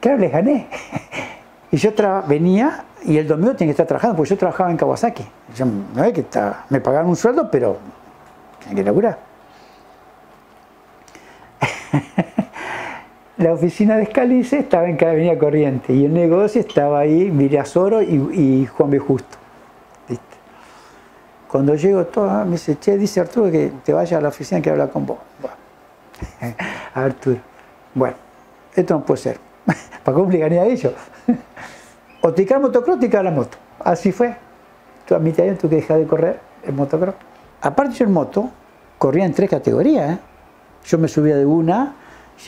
Claro, les gané. Y yo venía y el domingo tenía que estar trabajando, porque yo trabajaba en Kawasaki. Yo, no es que estaba, me pagaron un sueldo, pero tenía que laburar. La oficina de Scalise estaba en cada avenida Corriente y el negocio estaba ahí, Mirasoro y Juan B. Justo. ¿Viste? Cuando llego todo, me dice, che, dice Arturo que te vaya a la oficina que habla con vos. Bueno. Arturo, bueno, esto no puede ser. ¿Para cómo le gané a ellos? O te cae motocross o te cae la moto. Así fue. Tú a mitad de año tuve que dejar de correr el motocross. Aparte yo en moto corría en 3 categorías. ¿Eh? Yo me subía de una,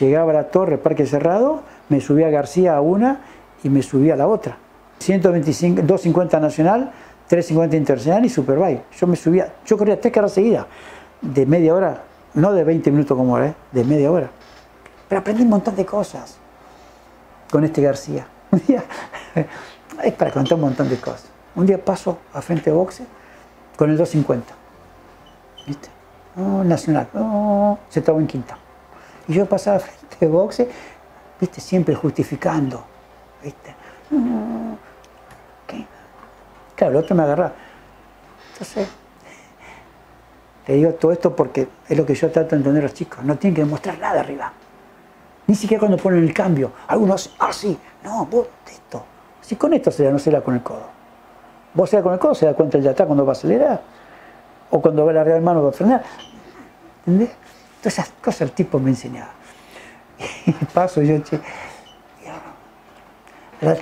llegaba a la torre, parque cerrado, me subía a García a una y me subía a la otra. 125, 250 nacional, 350 internacional y superbike. Yo corría 3 carreras seguidas, de media hora, no de 20 minutos como ahora, ¿eh? De media hora. Pero aprendí un montón de cosas con este García. Un día, es para contar un montón de cosas. Un día paso a frente de boxe con el 250. ¿Viste? Oh, nacional. Oh, se estaba en quinta. Y yo pasaba a frente de boxe, ¿viste? Siempre justificando. ¿Viste? Oh, ¿qué? Claro, el otro me agarraba. Entonces, te digo todo esto porque es lo que yo trato de entender a los chicos. No tienen que demostrar nada arriba. Ni siquiera cuando ponen el cambio. Algunos hacen, ah, sí, no, vos, esto. Si con esto se da, no se da con el codo. Vos se da con el codo, se da cuenta el de atrás cuando va a acelerar. O cuando va a largar el mano, va a frenar. ¿Entendés? Todas esas cosas el tipo me enseñaba. Y paso yo, che. Y la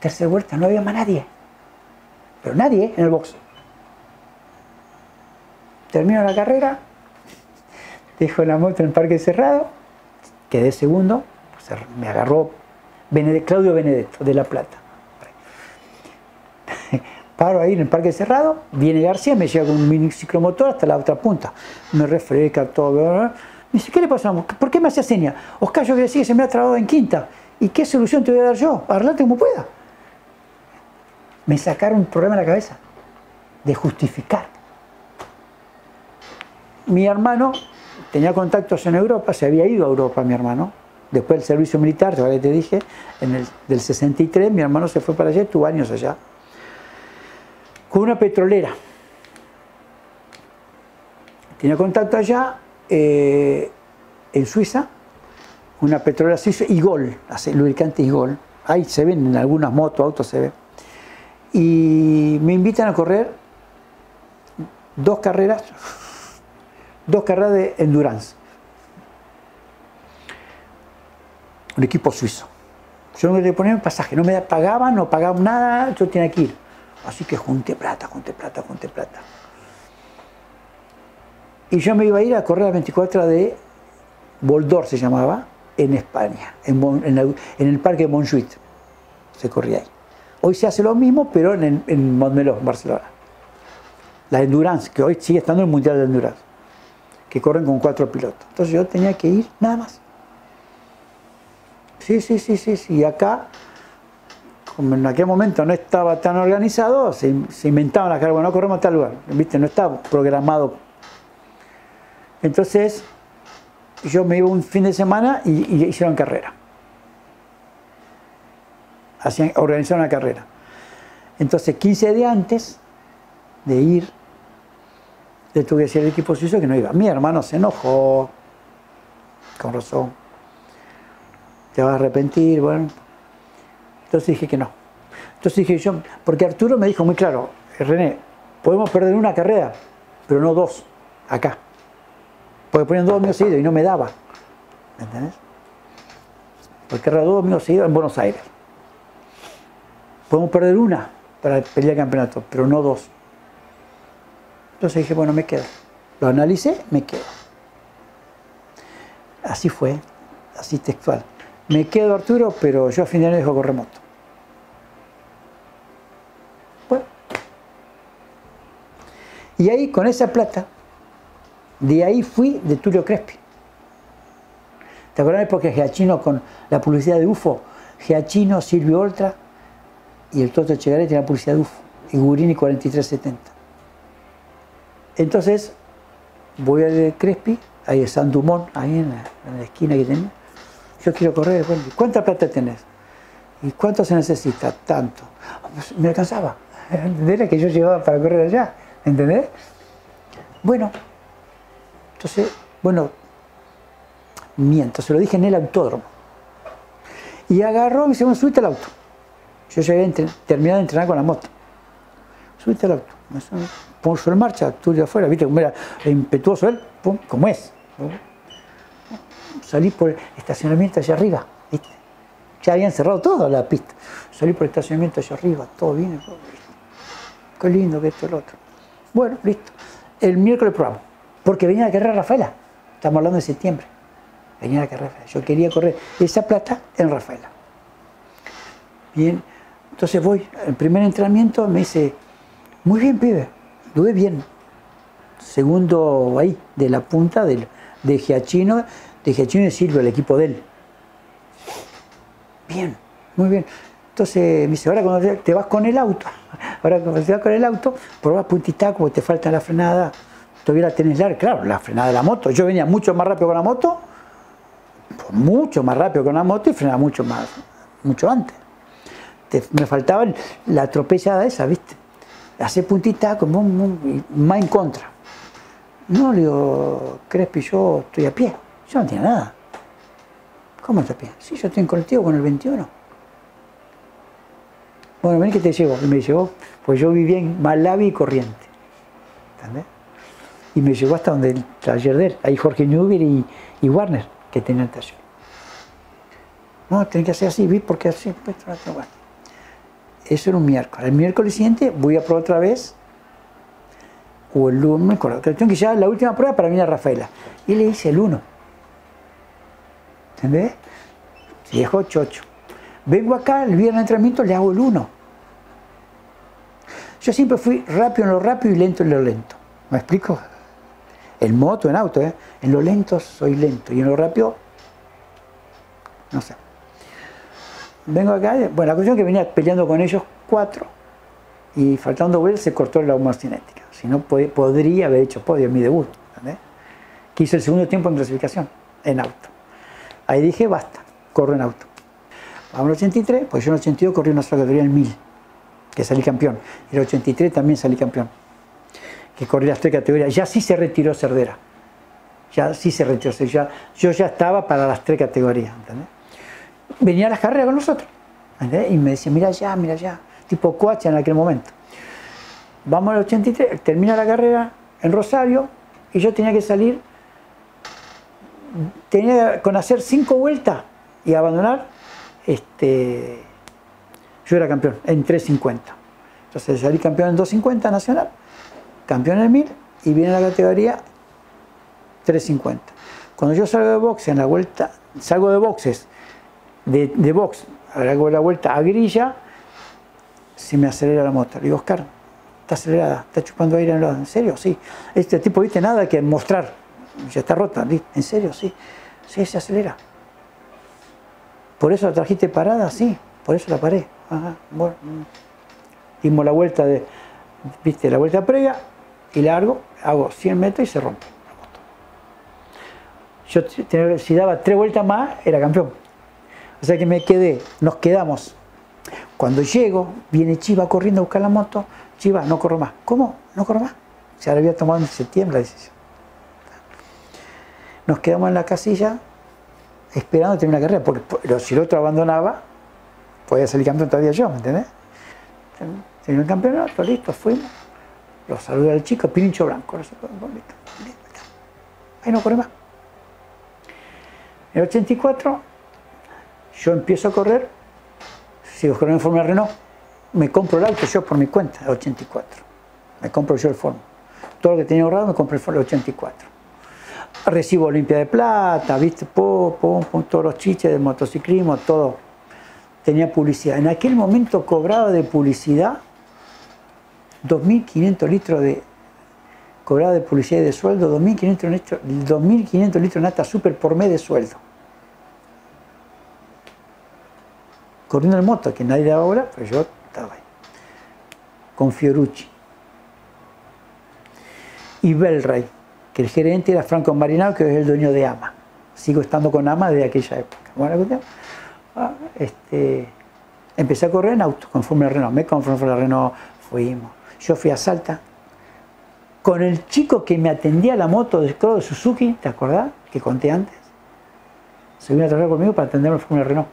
tercera vuelta no había más nadie. Pero nadie en el box. Termino la carrera. Dejo la moto en el parque cerrado. Quedé segundo, pues me agarró Claudio Benedetto, de La Plata. Paro ahí en el parque cerrado, viene García, me lleva con un mini ciclomotor hasta la otra punta. Me refresca todo, bla, bla, bla. Me dice, ¿qué le pasamos? ¿Por qué me hacía seña? Oscar, yo decía que se me ha trabado en quinta. ¿Y qué solución te voy a dar yo? Arreglate como pueda. Me sacaron un problema en la cabeza, de justificar. Mi hermano tenía contactos en Europa, se había ido a Europa mi hermano. Después del servicio militar, ya te dije, del 63, mi hermano se fue para allá, estuvo años allá. Con una petrolera. Tenía contacto allá, en Suiza, una petrolera suiza, eGol, hace lubricante eGol. Ahí se ven, en algunas motos, autos se ven. Y me invitan a correr 2 carreras. 2 carreras de endurance. Un equipo suizo. Yo no me ponía en pasaje, no pagaban nada, yo tenía que ir. Así que junté plata. Y yo me iba a ir a correr a 24 de Boldor, se llamaba, en España, en el parque de Montjuïc. Se corría ahí. Hoy se hace lo mismo, pero en Montmeló, Barcelona. La endurance, que hoy sigue estando en el Mundial de Endurance, que corren con 4 pilotos. Entonces yo tenía que ir, nada más. Sí. Y acá, como en aquel momento no estaba tan organizado, se inventaban las carreras. Bueno, corremos a tal lugar, ¿viste? No estaba programado. Entonces, yo me iba un fin de semana y hicieron carrera. Organizaron una carrera. Entonces, 15 días antes de ir, le tuve que decir al equipo suizo que no iba. Mi hermano se enojó, con razón. Te vas a arrepentir, bueno. Entonces dije que no. Entonces dije yo, porque Arturo me dijo muy claro, René, podemos perder una carrera, pero no 2, acá. Porque ponían 2 domingos seguidos y no me daba. ¿Me entendés? Porque era 2 domingos seguidos en Buenos Aires. Podemos perder una para pelear el campeonato, pero no 2. Entonces dije, bueno, me quedo. Lo analicé, me quedo. Así fue, así textual. Me quedo Arturo, pero yo a fin de año dejo con remoto. Bueno. Y ahí, con esa plata, de ahí fui de Tulio Crespi. ¿Te acuerdas? Porque Giachino, con la publicidad de UFO, Giachino, Silvio Oltra y el Toto Echegaray tenía la publicidad de UFO, y Gurini 4370. Entonces, voy al Crespi, ahí es San Dumont, ahí en la esquina que tenía. Yo quiero correr, bueno, ¿cuánta plata tenés? ¿Y cuánto se necesita? Tanto. Pues me alcanzaba, ¿entendés? La que yo llevaba para correr allá, ¿entendés? Bueno, entonces, bueno, miento, se lo dije en el autódromo. Y agarró y me dice, bueno, subite al auto. Yo ya había terminado de entrenar con la moto. Subiste al auto. Puso en marcha, tú de afuera, viste cómo era impetuoso él, pum, como es. Salí por el estacionamiento allá arriba, ¿viste? Ya habían cerrado toda la pista. Salí por el estacionamiento allá arriba, todo bien. Qué lindo que esto, el otro. Bueno, listo. El miércoles probamos, porque venía a correr Rafaela. Estamos hablando de septiembre. Venía a correr Rafaela. Yo quería correr esa plata en Rafaela. Bien, entonces voy. El primer entrenamiento me dice, muy bien, pibe, anduve bien. Segundo ahí, de la punta de Giachino. De Giachino y Silvio, el equipo de él. Bien, muy bien. Entonces me dice, ahora cuando te vas con el auto, ahora cuando te vas con el auto, probás puntitaco porque te falta la frenada. Todavía la tenés larga, claro, la frenada de la moto. Yo venía mucho más rápido con la moto, pues mucho más rápido con la moto y frenaba mucho más, mucho antes. Me faltaba la atropellada esa, ¿viste? Hacer puntita como más en contra. No, le digo, Crespi, yo estoy a pie. Yo no tenía nada. ¿Cómo estoy a pie? Sí, yo estoy en colectivo con el 21. Bueno, vení que te llevo. Y me llevó, pues yo vivía en Malawi y Corriente. ¿Entendés? Y me llevó hasta donde el taller de él. Ahí Jorge Newber y Warner, que tenía el taller. No, tenés que hacer así, ¿viste? Porque así, pues, no, bueno. Eso era un miércoles. El miércoles siguiente voy a probar otra vez. O el lunes, con la cuestión que ya la última prueba para mí era Rafaela. Y le hice el 1. ¿Entendés? Viejo chocho. Vengo acá, el viernes de entrenamiento le hago el 1. Yo siempre fui rápido en lo rápido y lento en lo lento. ¿Me explico? En moto, en auto, ¿eh? En lo lento soy lento y en lo rápido, no sé. Vengo acá, bueno, la cuestión es que venía peleando con ellos 4 y faltando vueltas se cortó la homocinética. Si no, podría haber hecho podio en mi debut, ¿entendés? Que hice el segundo tiempo en clasificación, en auto. Ahí dije, basta, corro en auto. A un 83, pues yo en 82 corrí una sola categoría en 1000, que salí campeón. Y en 83 también salí campeón, que corrí las 3 categorías. Ya sí se retiró Cerdera, ya sí se retiró, ya, yo ya estaba para las 3 categorías, ¿entendés? Venía a las carreras con nosotros, ¿entendés? Y me decía, mira allá, tipo coacha en aquel momento. Vamos al 83, termina la carrera en Rosario y yo tenía que salir, tenía con hacer 5 vueltas y abandonar, yo era campeón en 3.50. Entonces salí campeón en 2.50 nacional, campeón en 1000 y viene a la categoría 3.50. Cuando yo salgo de boxe en la vuelta, salgo de boxes, de box, hago la vuelta a grilla, se me acelera la moto. Le digo, Oscar, está acelerada, está chupando aire. ¿En serio? Sí. Este tipo, viste, nada que mostrar. Ya está rota. ¿En serio? Sí. Sí, se acelera. ¿Por eso la trajiste parada? Sí. Por eso la paré. Ajá. Bueno. Dimos la vuelta de, viste, la vuelta previa y largo, hago 100 metros y se rompe la moto. Yo, si daba 3 vueltas más, era campeón. O sea que me quedé, nos quedamos. Cuando llego, viene Chiva corriendo a buscar la moto. Chiva, no corro más. ¿Cómo? ¿No corro más? Se la había tomado en septiembre la decisión. Nos quedamos en la casilla esperando terminar la carrera, porque si el otro abandonaba, podía salir campeón todavía yo, ¿me entendés? Terminó el campeonato, listo, fuimos. Los saluda el chico, Pirincho Blanco. Ahí no corre más. En el 84, yo empiezo a correr, sigo corriendo en Fórmula Renault, me compro el auto yo por mi cuenta, el 84. Me compro yo el Fórmula. Todo lo que tenía ahorrado me compré el 84. recibo Olimpia de Plata, ¿viste? Todos los chiches de motociclismo, todo. Tenía publicidad. En aquel momento cobraba de publicidad 2.500 litros de... Cobraba de publicidad y de sueldo 2.500 litros de nata super por mes de sueldo. Corriendo en moto, que nadie le daba bola, pero yo estaba ahí. Con Fiorucci. Y Belray, que el gerente era Franco Marinao, que es el dueño de AMA. Sigo estando con AMA desde aquella época. Bueno, empecé a correr en auto, con Fórmula Renault. Me con Fórmula Renault fuimos. Yo fui a Salta con el chico que me atendía la moto de Crow de Suzuki, ¿te acordás? Que conté antes. Se vino a trabajar conmigo para atenderme en Fórmula Renault.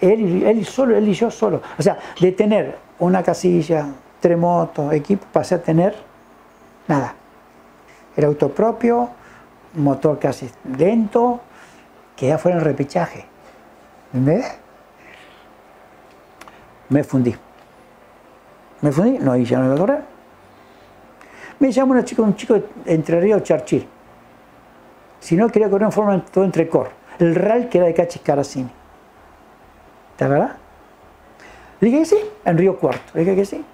Él y yo solo. O sea, de tener una casilla, tres motos, equipo, pasé a tener nada. Era auto propio, motor casi lento, que ya fuera en repechaje. Me fundí. Me fundí, no, y ya no iba a correr. Me llamó un chico de Entre Ríos, Charchir. Si no, quería correr en forma todo entrecor. El RAL que era de Cachi Caracini. ¿Te acuerdas? Le dije que sí, en Río Cuarto. Le dije que sí.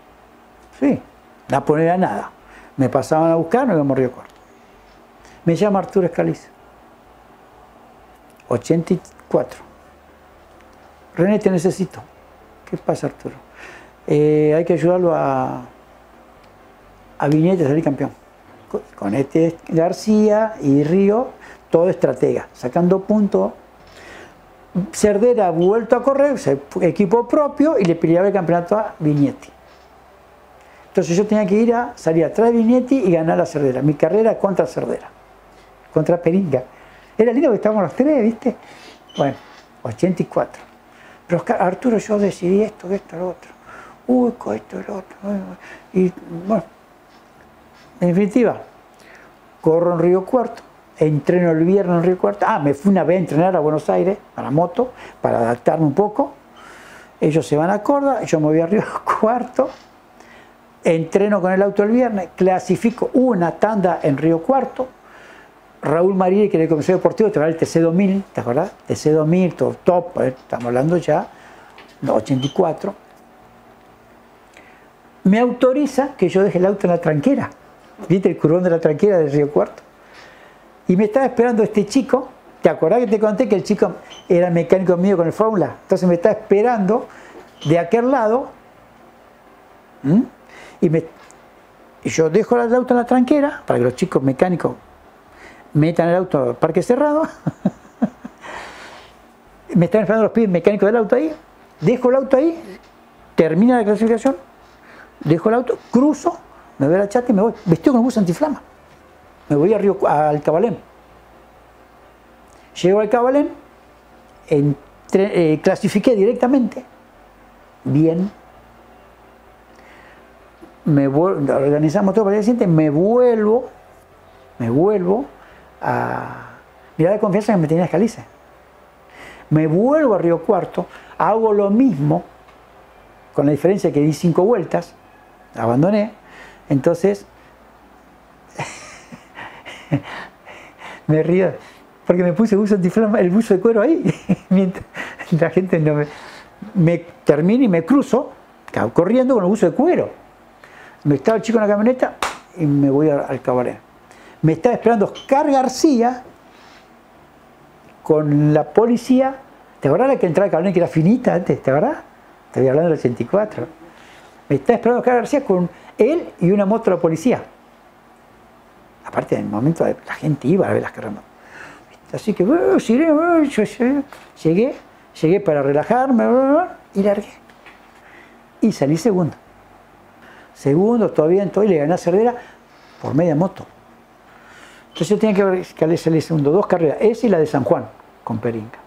Sí, no ponía nada. Me pasaban a buscar, nos íbamos a Río Cuarto. Me llama Arturo Scalise. 84. René, te necesito. ¿Qué pasa, Arturo? Hay que ayudarlo a Vignetti a salir campeón. Con este García y Río, todo estratega, sacando puntos. Cerdera ha vuelto a correr, equipo propio, y le peleaba el campeonato a Vignetti. Entonces yo tenía que ir a salir atrás de Vignetti y ganar a Cerdera. Mi carrera contra Cerdera, contra Peringa. Era lindo que estábamos los tres, ¿viste? Bueno, 84. Pero Oscar, Arturo, yo decidí esto, lo otro. Esto, lo otro. Y bueno, en definitiva, corro en Río Cuarto. Entreno el viernes en Río Cuarto. Ah, me fui una vez a entrenar a Buenos Aires, a la moto, para adaptarme un poco. Ellos se van a Córdoba, yo me voy a Río Cuarto. Entreno con el auto el viernes, clasifico una tanda en Río Cuarto. Raúl Marini, que era el comisario deportivo, te va el TC2000, ¿te acuerdas? TC2000, top, estamos hablando ya, 84. Me autoriza que yo deje el auto en la tranquera. ¿Viste el curvón de la tranquera de Río Cuarto? Y me estaba esperando este chico, ¿te acordás que te conté que el chico era mecánico mío con el Fórmula? Entonces me estaba esperando de aquel lado, y yo dejo el auto en la tranquera para que los chicos mecánicos metan el auto al parque cerrado. Me están esperando los pibes mecánicos del auto ahí, dejo el auto ahí, termina la clasificación, dejo el auto, cruzo, me voy a la chata y me voy, vestido con un bus antiflama. Me voy al Cabalén. Llego al Cabalén, clasifiqué directamente. Bien. Organizamos todo para el día siguiente. Me vuelvo a... Mirá la confianza que me tenía Scalise. Me vuelvo a Río Cuarto, hago lo mismo, con la diferencia que di 5 vueltas, abandoné. Entonces... me río porque me puse el buzo de cuero ahí mientras la gente no me termina y me cruzo corriendo con el buzo de cuero. Me estaba el chico en la camioneta y me voy al Cabaret. Me estaba esperando Oscar García con la policía. ¿Te acuerdas la que entraba al Cabaret que era finita antes? ¿Te acuerdas? Te voy hablando del 84. Me estaba esperando Oscar García con él y una moto de la policía. Aparte, en el momento la gente iba a ver las carreras. Así que llegué para relajarme y largué. Y salí segundo. Segundo, todavía en todo, y le gané a Cerdera por media moto. Entonces yo tenía que salir segundo. 2 carreras, esa y la de San Juan, con Peringa.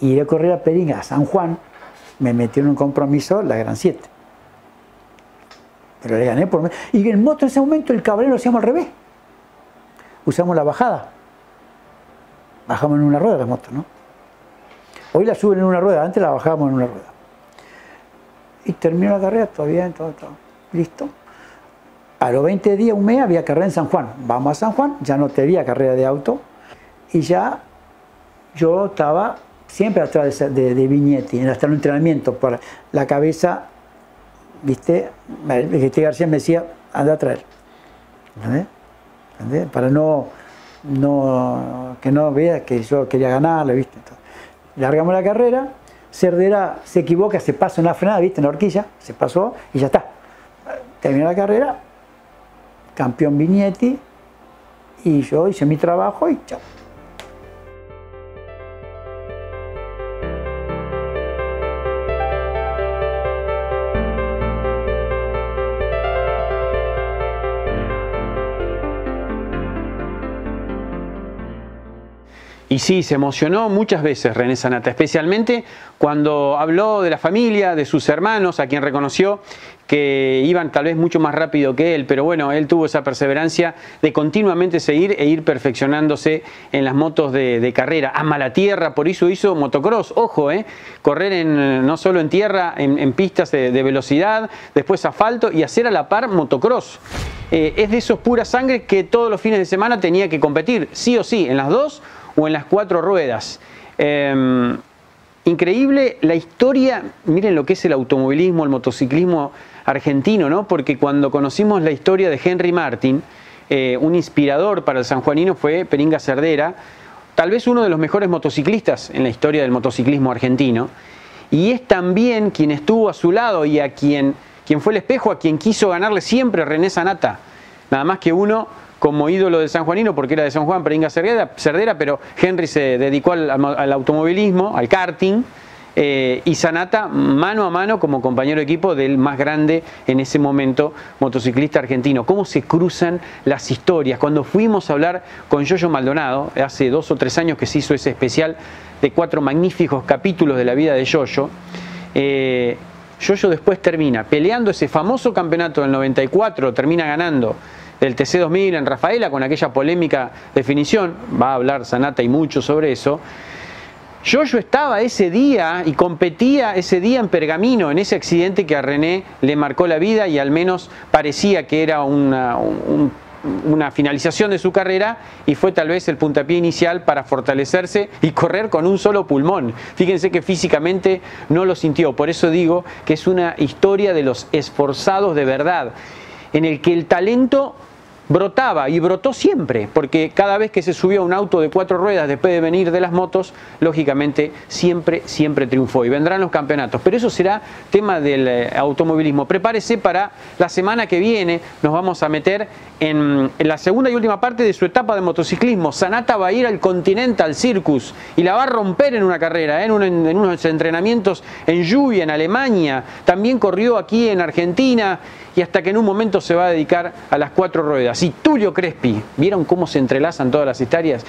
Y de correr a Peringa a San Juan, me metió en un compromiso la Gran 7. Pero le gané por medio. Y en moto en ese momento el Cabalén lo hacíamos al revés. Usamos la bajada. Bajamos en una rueda la moto, ¿no? Hoy la suben en una rueda, antes la bajábamos en una rueda. Y terminó la carrera, todavía, todo, listo. A los 20 días, un mes, había carrera en San Juan. Vamos a San Juan, ya no tenía carrera de auto. Y ya yo estaba siempre atrás de Vignetti, hasta el entrenamiento, por la cabeza, ¿viste? Este García me decía, anda a traer. ¿Entendés? ¿Entendés? Para que no veas que yo quería ganarle, ¿viste? Entonces, largamos la carrera, Cerdera se equivoca, se pasa una frenada, ¿viste? En la horquilla, se pasó y ya está. Terminó la carrera, campeón Vignetti, y yo hice mi trabajo y chao. Y sí, se emocionó muchas veces René Zanatta, especialmente cuando habló de la familia, de sus hermanos, a quien reconoció que iban tal vez mucho más rápido que él, pero bueno, él tuvo esa perseverancia de continuamente seguir e ir perfeccionándose en las motos de carrera. Ama la tierra, por eso hizo motocross, ojo, correr no solo en tierra, en pistas de velocidad, después asfalto y hacer a la par motocross. Es de esos pura sangre que todos los fines de semana tenía que competir, sí o sí, en las dos o en las cuatro ruedas. Increíble la historia, miren lo que es el automovilismo, el motociclismo argentino, ¿no? Porque cuando conocimos la historia de Henry Martin, un inspirador para el sanjuanino fue Peringa Cerdera, tal vez uno de los mejores motociclistas en la historia del motociclismo argentino, y es también quien estuvo a su lado y a quien fue el espejo, a quien quiso ganarle siempre René Zanatta, nada más que uno como ídolo del sanjuanino, porque era de San Juan, Peringa Cerdera, pero Henry se dedicó al automovilismo, al karting, y Zanatta mano a mano como compañero de equipo del más grande en ese momento motociclista argentino. ¿Cómo se cruzan las historias? Cuando fuimos a hablar con Yoyo Maldonado, hace 2 o 3 años que se hizo ese especial de 4 magníficos capítulos de la vida de Yoyo, Yoyo después termina peleando ese famoso campeonato del 94, termina ganando del TC2000 en Rafaela con aquella polémica definición, va a hablar Zanatta y mucho sobre eso. Yoyo estaba ese día y competía ese día en Pergamino, en ese accidente que a René le marcó la vida y al menos parecía que era una finalización de su carrera y fue tal vez el puntapié inicial para fortalecerse y correr con un solo pulmón. Fíjense que físicamente no lo sintió, por eso digo que es una historia de los esforzados de verdad, en el que el talento brotaba y brotó siempre, porque cada vez que se subió a un auto de 4 ruedas después de venir de las motos, lógicamente siempre triunfó y vendrán los campeonatos. Pero eso será tema del automovilismo. Prepárese para la semana que viene, nos vamos a meter en la segunda y última parte de su etapa de motociclismo. Zanatta va a ir al Continental Circus y la va a romper en una carrera, en unos entrenamientos en lluvia en Alemania. También corrió aquí en Argentina y hasta que en un momento se va a dedicar a las 4 ruedas. Y Tulio Crespi, ¿vieron cómo se entrelazan todas las historias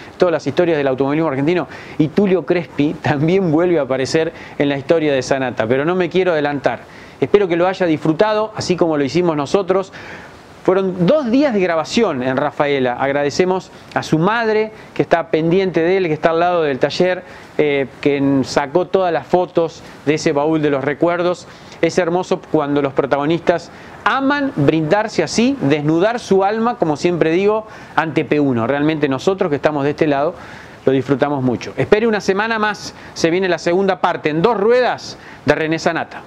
del automovilismo argentino? Y Tulio Crespi también vuelve a aparecer en la historia de Zanatta, pero no me quiero adelantar. Espero que lo haya disfrutado, así como lo hicimos nosotros. Fueron 2 días de grabación en Rafaela. Agradecemos a su madre, que está pendiente de él, que está al lado del taller, que sacó todas las fotos de ese baúl de los recuerdos. Es hermoso cuando los protagonistas aman brindarse así, desnudar su alma, como siempre digo, ante P1. Realmente nosotros que estamos de este lado lo disfrutamos mucho. Espere una semana más, se viene la segunda parte en 2 ruedas de René Zanatta.